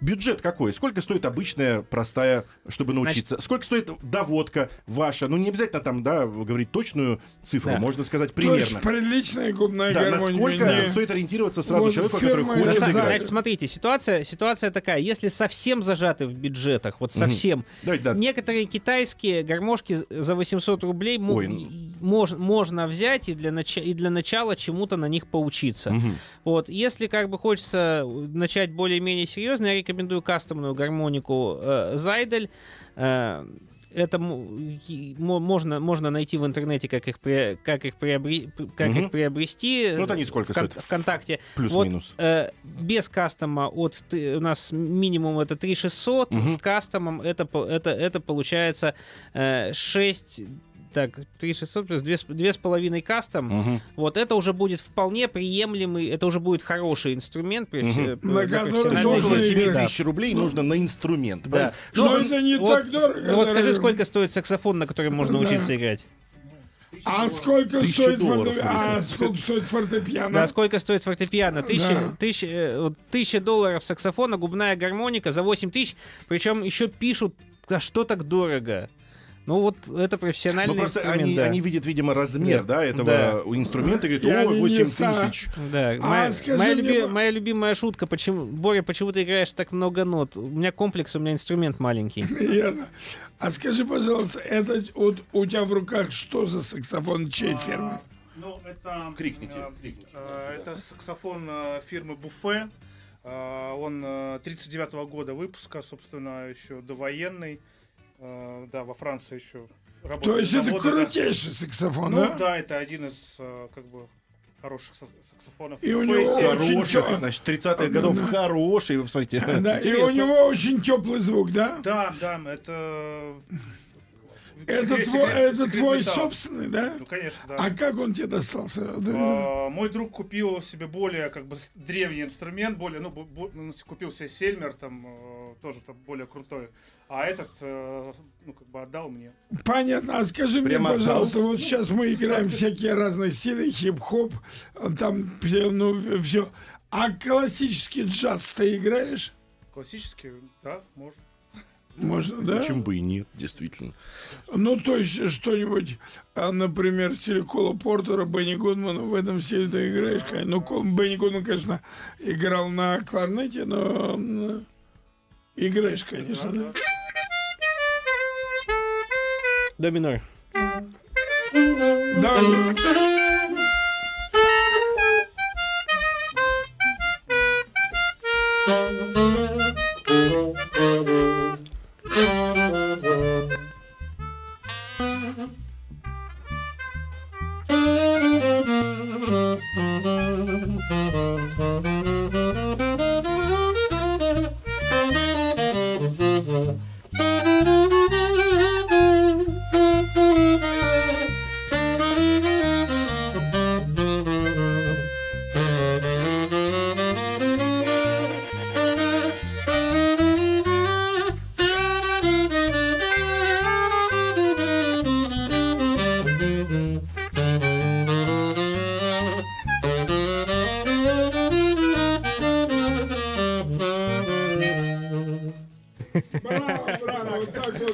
бюджет какой? Сколько стоит обычная, простая, чтобы научиться? Значит, сколько стоит доводка ваша? Ну, не обязательно там, да, говорить точную цифру, да. можно сказать примерно. То есть приличная губная да, гармония. Насколько не... стоит ориентироваться сразу вот человеку, который хочет играть? Значит, смотрите, ситуация, ситуация такая. Если совсем зажаты в бюджетах, вот совсем, угу. Давайте, да. некоторые китайские гармошки за восемьсот рублей м- Ой, ну... мож- можно взять и для, нач- и для начала чему-то на них поучиться. Угу. Вот. Если как бы хочется начать более-менее серьезно, я рекомендую кастомную гармонику Зайдель. Э, это можно, можно найти в интернете, как их, при, как их, приобре, как угу. их приобрести. Вот они сколько в, стоят? ВКонтакте. Плюс-минус. Вот, э, без кастома от, у нас минимум это три шестьсот, угу. с кастомом это, это, это получается э, шесть... Так, три шестьсот плюс две с половиной кастом. Угу. Вот это уже будет вполне приемлемый, это уже будет хороший инструмент. При все, угу. На который около семь тысяч рублей ну, нужно на инструмент. Да. Что ну, это не вот, так дорого. Вот скажи, сколько стоит саксофон, на котором можно учиться играть? А сколько, стоит долларов, форте... а сколько стоит фортепиано? Да, сколько стоит фортепиано? Тысяча, да. тысяча, тысяча долларов саксофона, губная гармоника за восемь тысяч. Причем еще пишут, а что так дорого? Ну вот это профессиональный ну, инструмент. Они, да. они видят, видимо, размер Нет, да, этого да. инструмента. Говорит, о, восемь тысяч. Да. А, моя, моя, люби, мне... моя любимая шутка. Почему, Боря, почему ты играешь так много нот? У меня комплекс, у меня инструмент маленький. Ясно. А скажи, пожалуйста, это вот у тебя в руках что за саксофон чьей фирмы? Ну, это... Крикните. Это саксофон фирмы Буфе. Он тридцать девятого года выпуска, собственно, еще довоенный. Uh, да, во Франции еще работает. То есть заводы, это крутейший да. саксофон, ну, да? Да, это один из, uh, как бы, хороших саксофонов. И у него хороших, значит, тридцатых годов да. хороший, вы посмотрите. Да, и у него очень теплый звук, да? Да, да, это... Это, секрет, твой, секрет, это секрет твой металл. Собственный, да? Ну, конечно, да. А как он тебе достался? А, мой друг купил себе более, как бы, древний инструмент, более, ну, бо, купил себе Сельмер, там, тоже там более крутой, а этот, ну, как бы, отдал мне. Понятно, а скажи Прямо мне, пожалуйста, отдал? Вот сейчас мы играем всякие разные стили, хип-хоп, там, ну, все. А классический джаз ты играешь? Классический, да, может. Можно, да? Почему бы и нет, действительно. Ну, то есть, что-нибудь, например, в стиле Кола Портера, Бенни Гудмана, в этом стиле ты играешь. Ну, Бенни Гудман, конечно, играл на кларнете, но играешь, конечно, да? До минор. Да.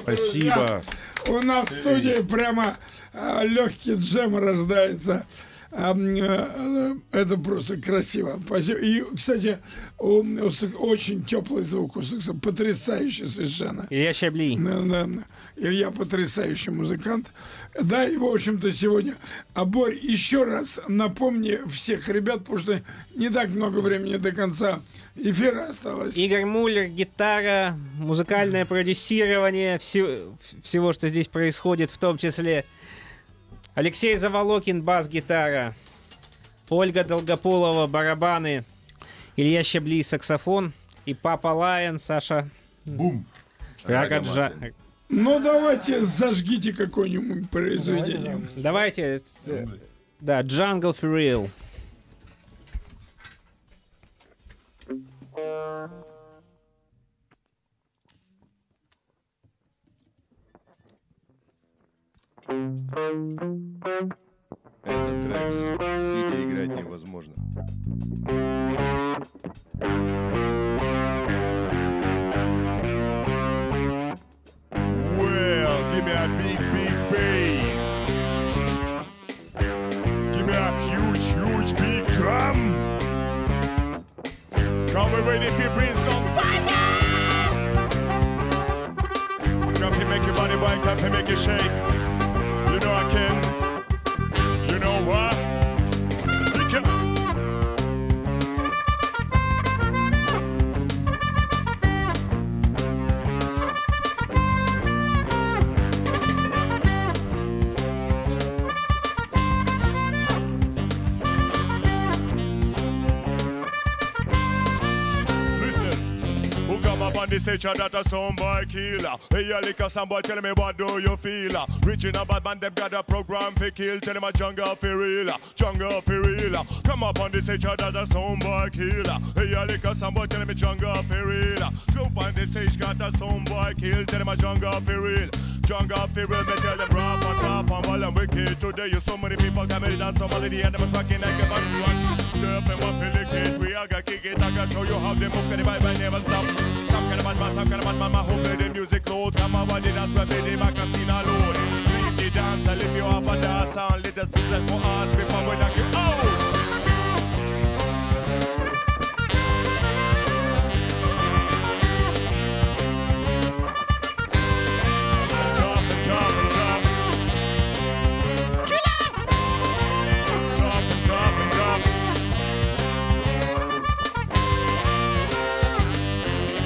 Спасибо. У нас в студии прямо а, легкий джем рождается. А, а, это просто красиво. Спасибо. И, кстати, у, у, очень теплый звук у саксофона. Потрясающий совершенно. Илья Щаблий. Да, да. Илья потрясающий музыкант. Да, его, в общем-то, сегодня. А, Борь, еще раз напомни всех ребят, потому что не так много времени до конца эфира осталось. Игорь Мюллер, гитара, музыкальное продюсирование, все, всего, что здесь происходит, в том числе Алексей Заволокин, бас-гитара, Ольга Долгополова, барабаны, Илья Щаблий, саксофон и Папа Лайан, Саша. Бум! Рагаджа. Ну, давайте зажгите какое-нибудь произведение. Давайте. Да, Jungle for Real. Этот трек сидя играть невозможно. Well, give me a big, big bass. Give me a huge, huge, big drum. Come and wait if you bring some fire. Come here, make your body bite, come here, make it shake. You know I can, you know what, you can. this nature that a soundboy killer. Hey, a liquor, soundboy, tell me what do you feel? Reaching a bad man, them got a program for kill. Tell him a jungle for real, jungle for real. Come up on this nature that a soundboy killer. Hey, a liquor, soundboy, tell me jungle for real. Jump on this stage, got a soundboy kill. Tell him a jungle for real. Jungle for real, me tell them rap on top and while I'm wicked. Today you so many people come in and some already and them smacking like a bad one. Surf and one feel it, we are gonna kick it. I gotta show you how they move, can the vibe and never stop. Some kind of bad man, some kind of bad man, my who play the music loud. Come on, why they dance, where play the back and sing alone. Lead the dance and if you have a dance and let us beat that for us, people will knock you out.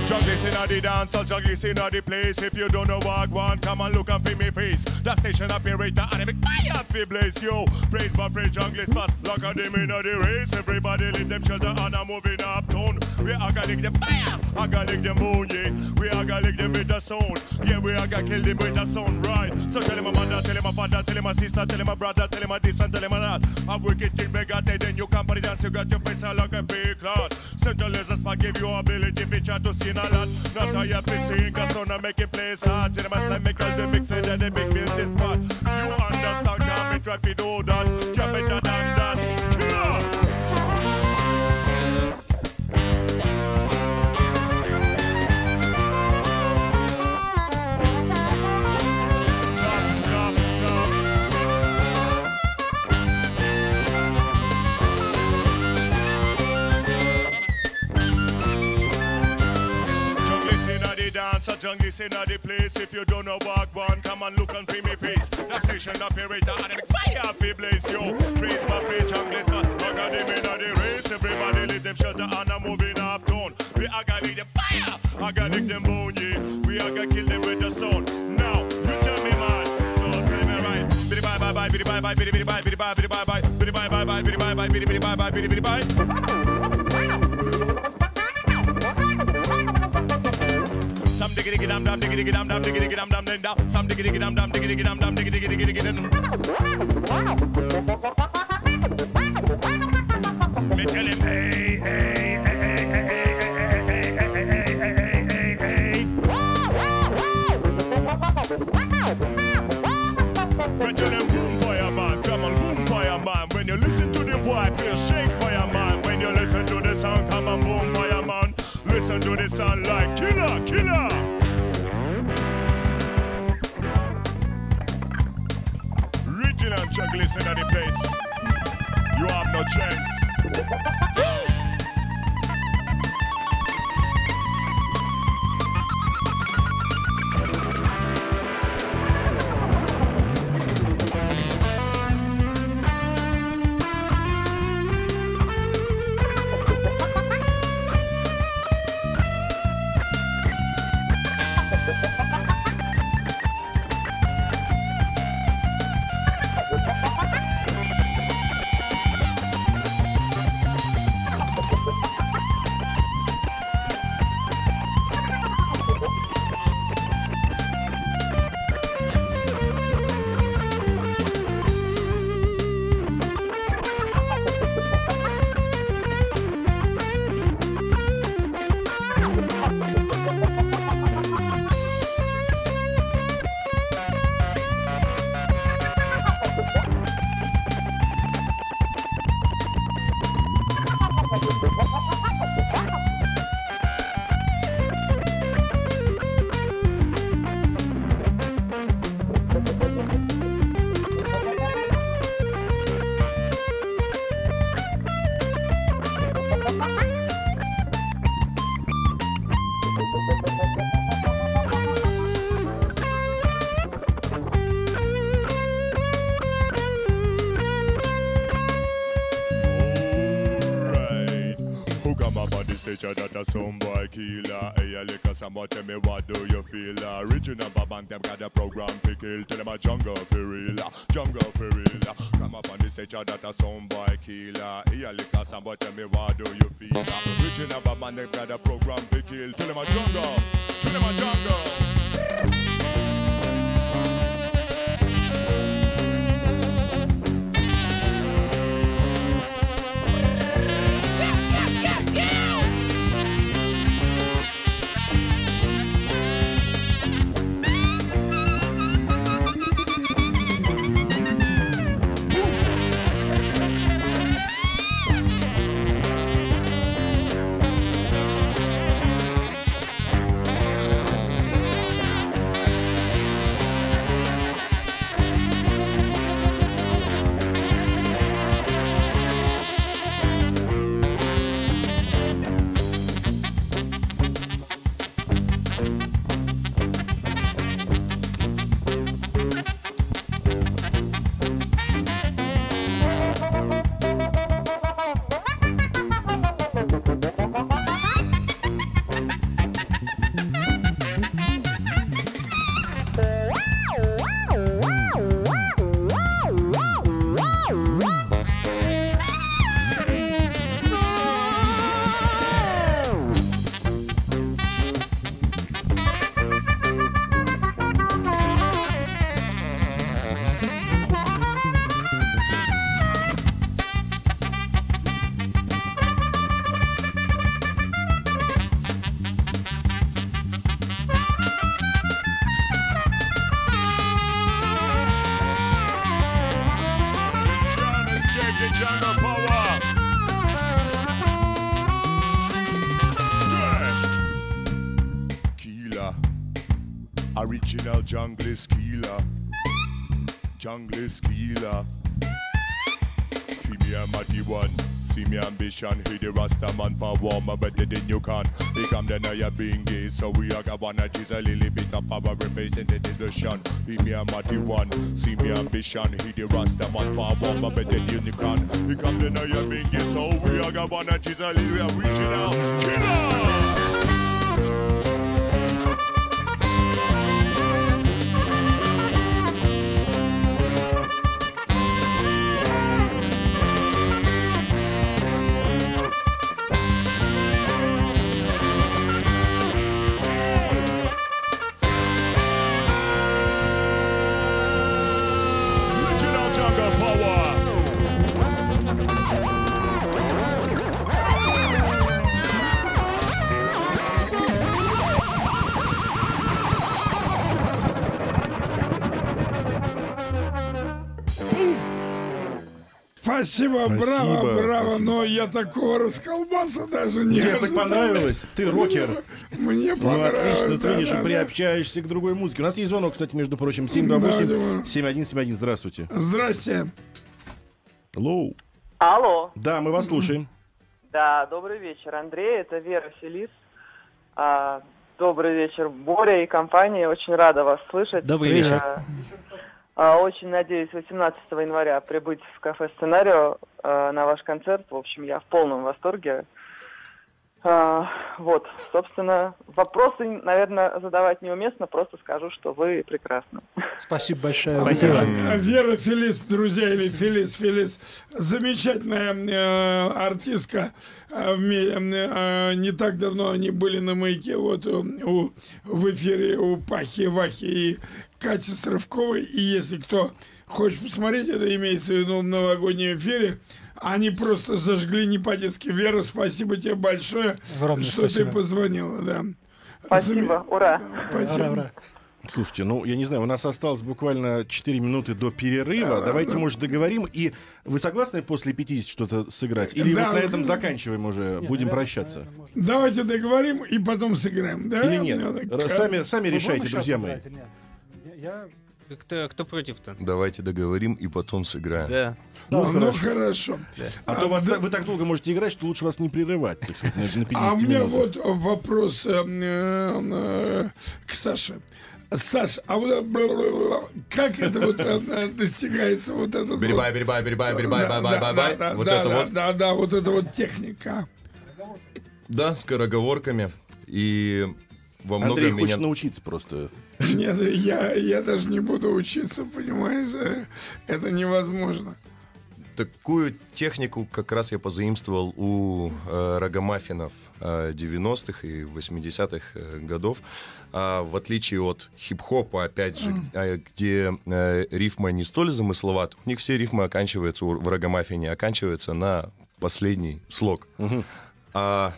Juggles in the dance, all juggles in the place. If you don't know what one, come and look and feel me face. That station operator and a big fire fi bless you. Praise my friend, jugglers fast, lock on them in the race. Everybody leave them shelter and I'm moving uptown. We are gonna lick them fire, I gonna lick them moon, yeah. We are gonna lick them with the sound, yeah. We are gonna kill them with the sound, right? So tell him my mother, tell him my father, tell him my sister, tell him my brother, tell him my this and tell him my that. A wicked thing bigger than you can't party dance, you got your face like a big cloud. Centralizers forgive you ability, feature to see. Not how you be seeing, cause so now make it place hard. Jenny must let me call the mix and the big built-in spot. You understand, can't be try to do that. You're better than that. Dance a jungle in the place. If you don't know walk one, come and look and see me face. That station operator and a fire fi blaze yo. Praise my free junglers fast. I got them in the race. Everybody leave them shelter and I'm moving up down. We are gonna lick them fire. I gonna lick them bone, yeah. We are gonna kill them with the sound. Now you tell me man, so tell me right. Biddy bye bye bye, biddy bye bye, biddy biddy bye, biddy bye biddy bye bye, biddy bye bye bye, biddy bye bye, biddy biddy bye bye, biddy biddy bye. Some diggy diggy dam dam diggy diggy dam dam diggy diggy dam dam dam dam. Some diggy diggy dam dam diggy diggy dam dam diggy diggy diggy diggy dam. Me tell him hey hey hey hey hey hey hey hey hey hey hey. Wow wow wow. Me tell him boom fireman, come on boom fireman. When you listen to the vibe, feel shake fireman. When you listen to the sound, come on boom fireman. Listen to this sound like killer, killer. Region and Chuck, listen to the place. You have no chance. teacher that a some boy killer. Hey, I lick somebody, tell me what do you feel? Original Babang, them got a program to kill. Tell them a jungle for real, jungle for real. Come up on this teacher that a some boy killer. Hey, I lick somebody, tell me what do you feel? Original Babang, them got a program to kill. Tell them a jungle, tell them a jungle. Original jungle killer, jungle killer. See me a mighty one, see me ambition. He the Rasta man for warmer better than you can. He come the Naya Bingy, so we are gonna use a little bit of power represented the shun. He me a mighty one, see me ambition. He the Rasta man for warmer better than you can. He come the Naya Bingy, so we are gonna use a little original killer. Спасибо, спасибо, браво, браво, спасибо. Но я такого расколбаса даже не ожидал. Тебе так понравилось? Ты рокер. Мне понравилось. Ну, отлично, да, ты да, же да, приобщаешься да. к другой музыке. У нас есть звонок, кстати, между прочим, семь два восемь семь один семь один. Здравствуйте. Здрасте. Лоу. Алло. Да, мы вас слушаем. Да, добрый вечер, Андрей, это Вера Фелис. А, добрый вечер, Боря и компания, очень рада вас слышать. Добрый вечер. Очень надеюсь восемнадцатого января прибыть в кафе «Сценарио» на ваш концерт. В общем, я в полном восторге. Вот, собственно, вопросы, наверное, задавать неуместно. Просто скажу, что вы прекрасны. Спасибо большое. Спасибо. Вера Фелис, друзья, или Фелис Фелис, замечательная э, артистка. Не так давно они были на «Маяке», вот у, у, в эфире у Пахи, Вахи и Кати Срывковой. И если кто хочет посмотреть, это имеется в виду в новогоднем эфире, они просто зажгли не по-детски. Вера, спасибо тебе большое, огромное что спасибо. Ты позвонила. Да. Спасибо, Зам... ура. Спасибо. Ура, ура. Слушайте, ну, я не знаю, у нас осталось буквально четыре минуты до перерыва. А, давайте, да. может, договорим. И вы согласны после пятидесяти что-то сыграть? Или да, вот на этом заканчиваем уже, нет, будем наверное, прощаться? Наверное, давайте договорим и потом сыграем, да? Или нет? Как... Сами, сами решайте, друзья мои. Я... Кто, кто против-то? Давайте договорим и потом сыграем. Да. Ну, ну хорошо. хорошо. Да. А, а то вас да... так, вы так долго можете играть, что лучше вас не прерывать, так сказать, на, на пятидесяти А минутах. У меня вот вопрос э, э, к Саше. Саш, а вот как это вот достигается? Вот это вот. Беребай, беребай, беребай, беребай, бай, бай, бай, бай. Да, да, да, вот это вот техника. Да, скороговорками. И во многом Андрей меня... хочет научиться просто. Нет, я, я даже не буду учиться, понимаешь? Это невозможно. Такую технику как раз я позаимствовал у э, рогомаффинов э, девяностых и восьмидесятых э, годов. А, в отличие от хип-хопа, опять же, mm. где э, рифма не столь замысловат, у них все рифмы оканчиваются, у, в рогомаффине оканчиваются на последний слог. Mm-hmm. А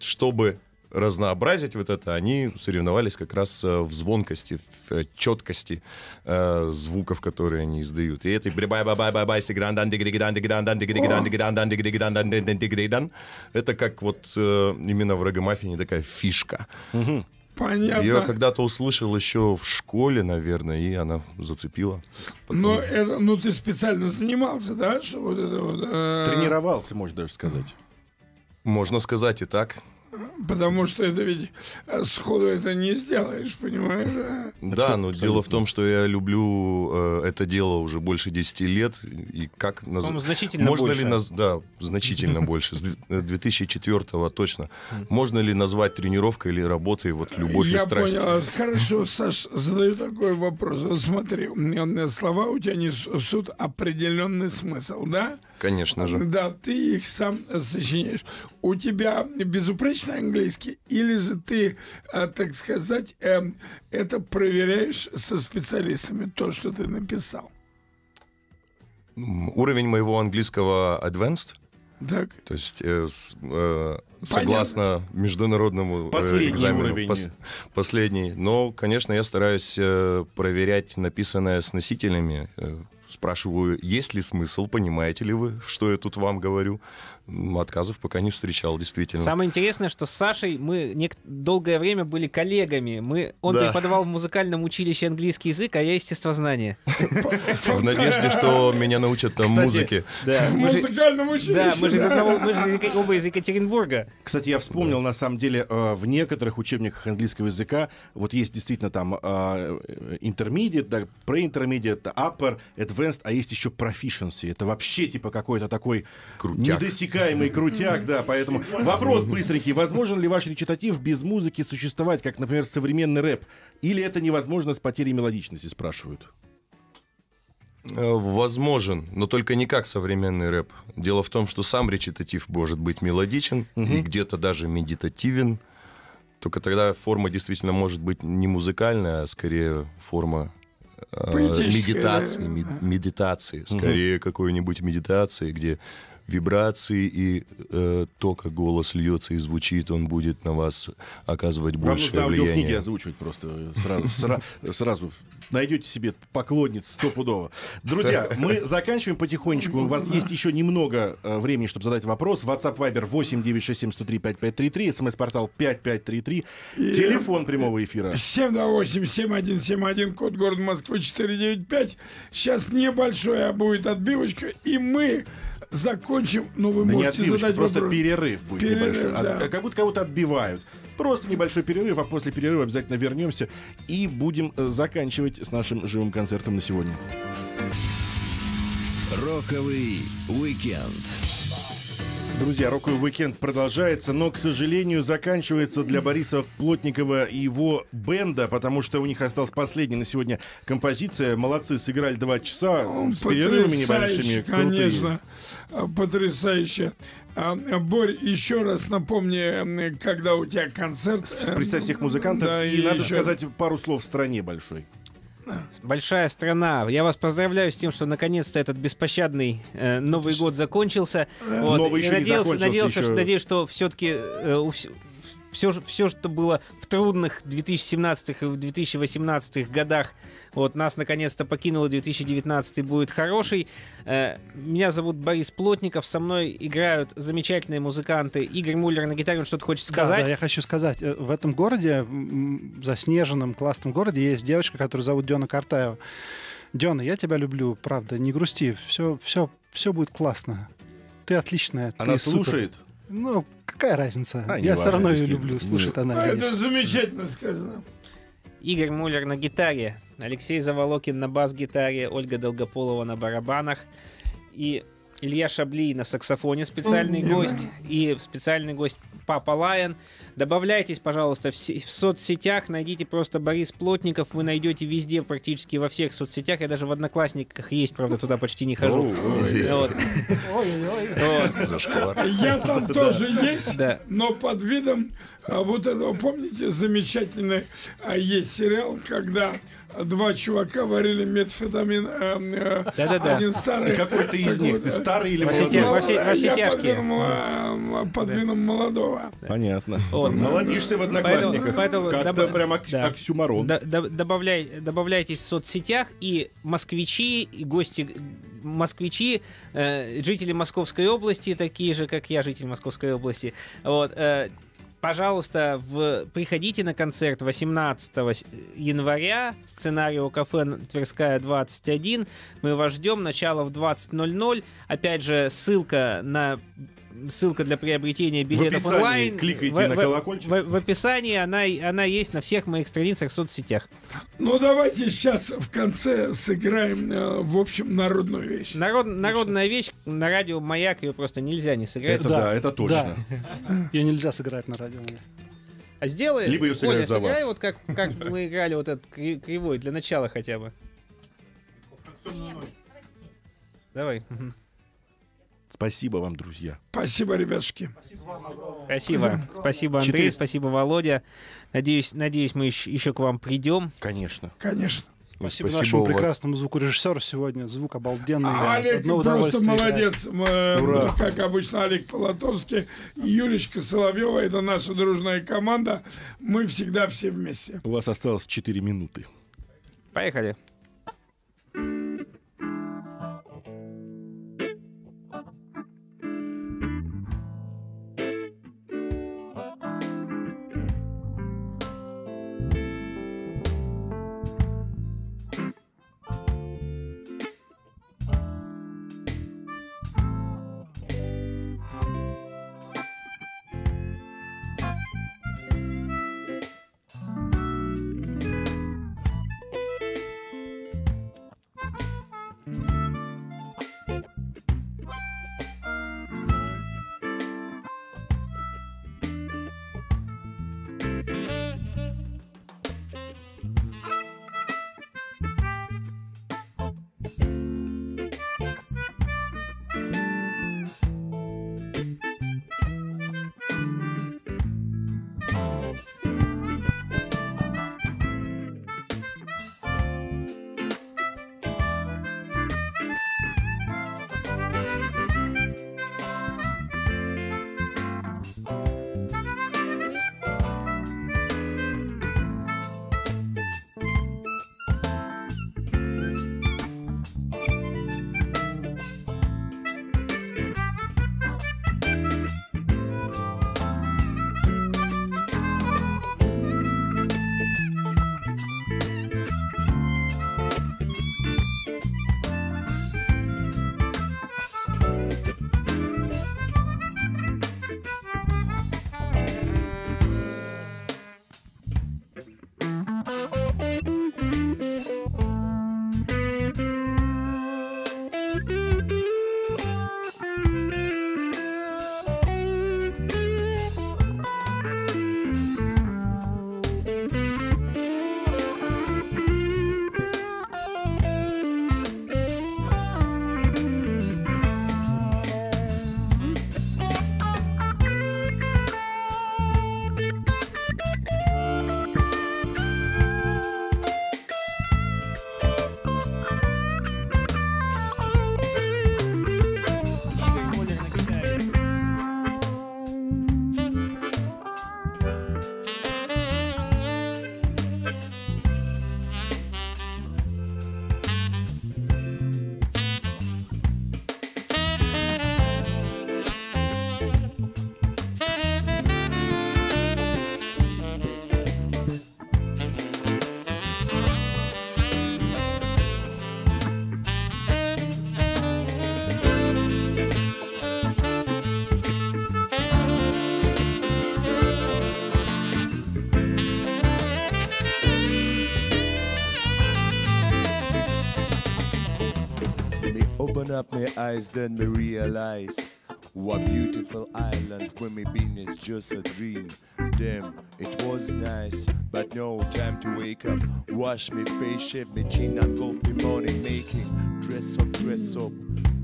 чтобы разнообразить вот это, они соревновались как раз в звонкости, в четкости э, звуков, которые они издают. И это это как вот э, именно в рогомаффине такая фишка. Угу. Понятно. Я когда-то услышал еще в школе, наверное, и она зацепила. Потом... Но это, ну ты специально занимался, да? Что вот это вот, э... тренировался, можно даже сказать. Можно сказать и так. Потому что это ведь сходу это не сделаешь, понимаешь? Да, но дело в том, что я люблю это дело уже больше десяти лет. И как наз... значительно можно больше. Ли наз... Да, значительно больше. С две тысячи четвёртого точно. Можно ли назвать тренировкой или работой вот любовь и страсть? Я понял. Хорошо, Саш, задаю такой вопрос. Вот смотри, слова у тебя несут определенный смысл, да? Конечно же. Да, ты их сам сочиняешь. У тебя безупречный английский, или же ты, так сказать, это проверяешь со специалистами, то, что ты написал? Уровень моего английского advanced. Так. То есть, э, с, э, согласно международному последний э, экзамену. Уровень. Пос, последний. Но, конечно, я стараюсь э, проверять написанное с носителями. Э, спрашиваю, есть ли смысл, понимаете ли вы, что я тут вам говорю. Отказов пока не встречал, действительно. Самое интересное, что с Сашей мы нек- долгое время были коллегами. Мы... Он да. преподавал в музыкальном училище английский язык, а я естествознание. В надежде, что меня научат там музыке. В музыкальном училище. Да, мы же оба из Екатеринбурга. Кстати, я вспомнил, на самом деле, в некоторых учебниках английского языка вот есть действительно там intermediate, pre-intermediate, upper, advanced, а есть еще proficiency. Это вообще типа какой-то такой недосекаемый крутяк, да, поэтому вопрос быстренький. Возможен ли ваш речитатив без музыки существовать, как, например, современный рэп? Или это невозможно с потерей мелодичности, спрашивают? Возможен, но только не как современный рэп. Дело в том, что сам речитатив может быть мелодичен угу. и где-то даже медитативен. Только тогда форма действительно может быть не музыкальная, а скорее форма... медитации, медитации, скорее какой-нибудь медитации, где вибрации и э, то, как голос льется и звучит, он будет на вас оказывать большее вам влияние. Вам нужно аудиокниги озвучивать просто сразу. Сра- сразу найдете себе поклонниц стопудово. Друзья, мы заканчиваем потихонечку. У вас есть еще немного времени, чтобы задать вопрос. WhatsApp, Viber восемь девятьсот шестьдесят семь сто три пятьдесят пять тридцать три, смс-портал пятьдесят пять тридцать три, телефон прямого эфира семь два восемь семь один семь один, код города Москвы четыреста девяносто пять. Сейчас небольшая будет отбивочка, и мы закончим, но вы да можете не задать просто вопрос. Перерыв будет перерыв, небольшой. Да. От, как будто кого-то отбивают. Просто небольшой перерыв, а после перерыва обязательно вернемся и будем заканчивать с нашим живым концертом на сегодня. Роковый уикенд. Друзья, «Роковый уикенд» продолжается, но, к сожалению, заканчивается для Бориса Плотникова и его бенда, потому что у них осталась последняя на сегодня композиция. Молодцы, сыграли два часа с перерывами небольшими. Конечно, крутые. Потрясающе. Борь, еще раз напомни, когда у тебя концерт. Представь всех музыкантов, да, и, и надо еще... сказать пару слов в стране большой. Большая страна. Я вас поздравляю с тем, что наконец-то этот беспощадный э, Новый год закончился. Вот. Новый еще надеялся, не закончился надеялся, еще... что, надеюсь, что все-таки э, все, все, что было в трудных две тысячи семнадцатых и две тысячи восемнадцатых годах, вот, нас наконец-то покинуло. две тысячи девятнадцатый будет хороший. Э, меня зовут Борис Плотников. Со мной играют замечательные музыканты. Игорь Мюллер на гитаре, он что-то хочет сказать. Да, да, я хочу сказать. В этом городе, заснеженном, классном городе, есть девочка, которую зовут Дёна Картаева. Дёна, я тебя люблю, правда, не грусти. Все, все, все будет классно. Ты отличная. Она ты слушает? Супер. Ну, какая разница? А, я все равно ее люблю, слушает она. А это замечательно сказано. Игорь Мюллер на гитаре, Алексей Заволокин на бас-гитаре, Ольга Долгополова на барабанах и Илья Щаблий на саксофоне, специальный гость. И специальный гость Папа Лайан. Добавляйтесь, пожалуйста, в, в соцсетях, найдите просто Борис Плотников, вы найдете везде, практически во всех соцсетях. Я даже в Одноклассниках есть, правда, туда почти не хожу. Я там тоже есть, но под видом вот этого, помните, замечательный есть сериал, когда два чувака варили метфетамин. Э, э, да, да, один, да, старый. Какой-то из них? Ты старый или молодой? Во все, во все тяжкие. Подвинул, подвинул, да, молодого. Да. Понятно. Вот. Молодишься в Одноклассниках. Поэтому, поэтому как-то прям ак, да, оксюморон. Да, да, добавляй, добавляйтесь в соцсетях, и москвичи, и гости москвичи, э, жители Московской области, такие же, как я, житель Московской области. Вот. Э, Пожалуйста, в... приходите на концерт восемнадцатого января, Сценарио, кафе Тверская, двадцать один. Мы вас ждем, начало в двадцать ноль ноль. Опять же, ссылка на... Ссылка для приобретения билетов онлайн. Кликайте в, на в, колокольчик. В, в описании она, она есть на всех моих страницах в соцсетях. Ну, давайте сейчас в конце сыграем, э, в общем, народную вещь. Народ, народная вещь. На радио «Маяк» ее просто нельзя не сыграть. Это да, да, это точно. Да. Ее нельзя сыграть на радио «Маяк». А сделай, либо ее сыграют за вас. Вот как, как мы играли вот этот кривой, для начала хотя бы. Давай. Спасибо вам, друзья. Спасибо, ребятушки. Спасибо. Спасибо, Андрей. четыреста Спасибо, Володя. Надеюсь, надеюсь, мы еще, еще к вам придем. Конечно. Конечно. Спасибо, спасибо нашему прекрасному звукорежиссеру сегодня. Звук обалденный. А Олег одно просто молодец. Да. Ура. Как обычно, Олег Полотовский, Юлечка Соловьева. Это наша дружная команда. Мы всегда все вместе. У вас осталось четыре минуты. Поехали. Open up my eyes, then we realize What beautiful island where maybe it's just a dream. Damn, it was nice, but no time to wake up. Wash me face, shave me chin, and go for morning making. Dress up, dress up,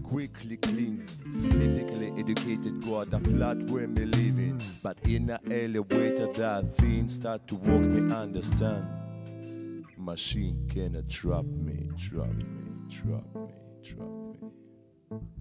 quickly clean. Specifically educated, got a flat where me living. But in an elevator that things start to walk, me understand. Machine cannot trap me, trap me, trap me, trap me.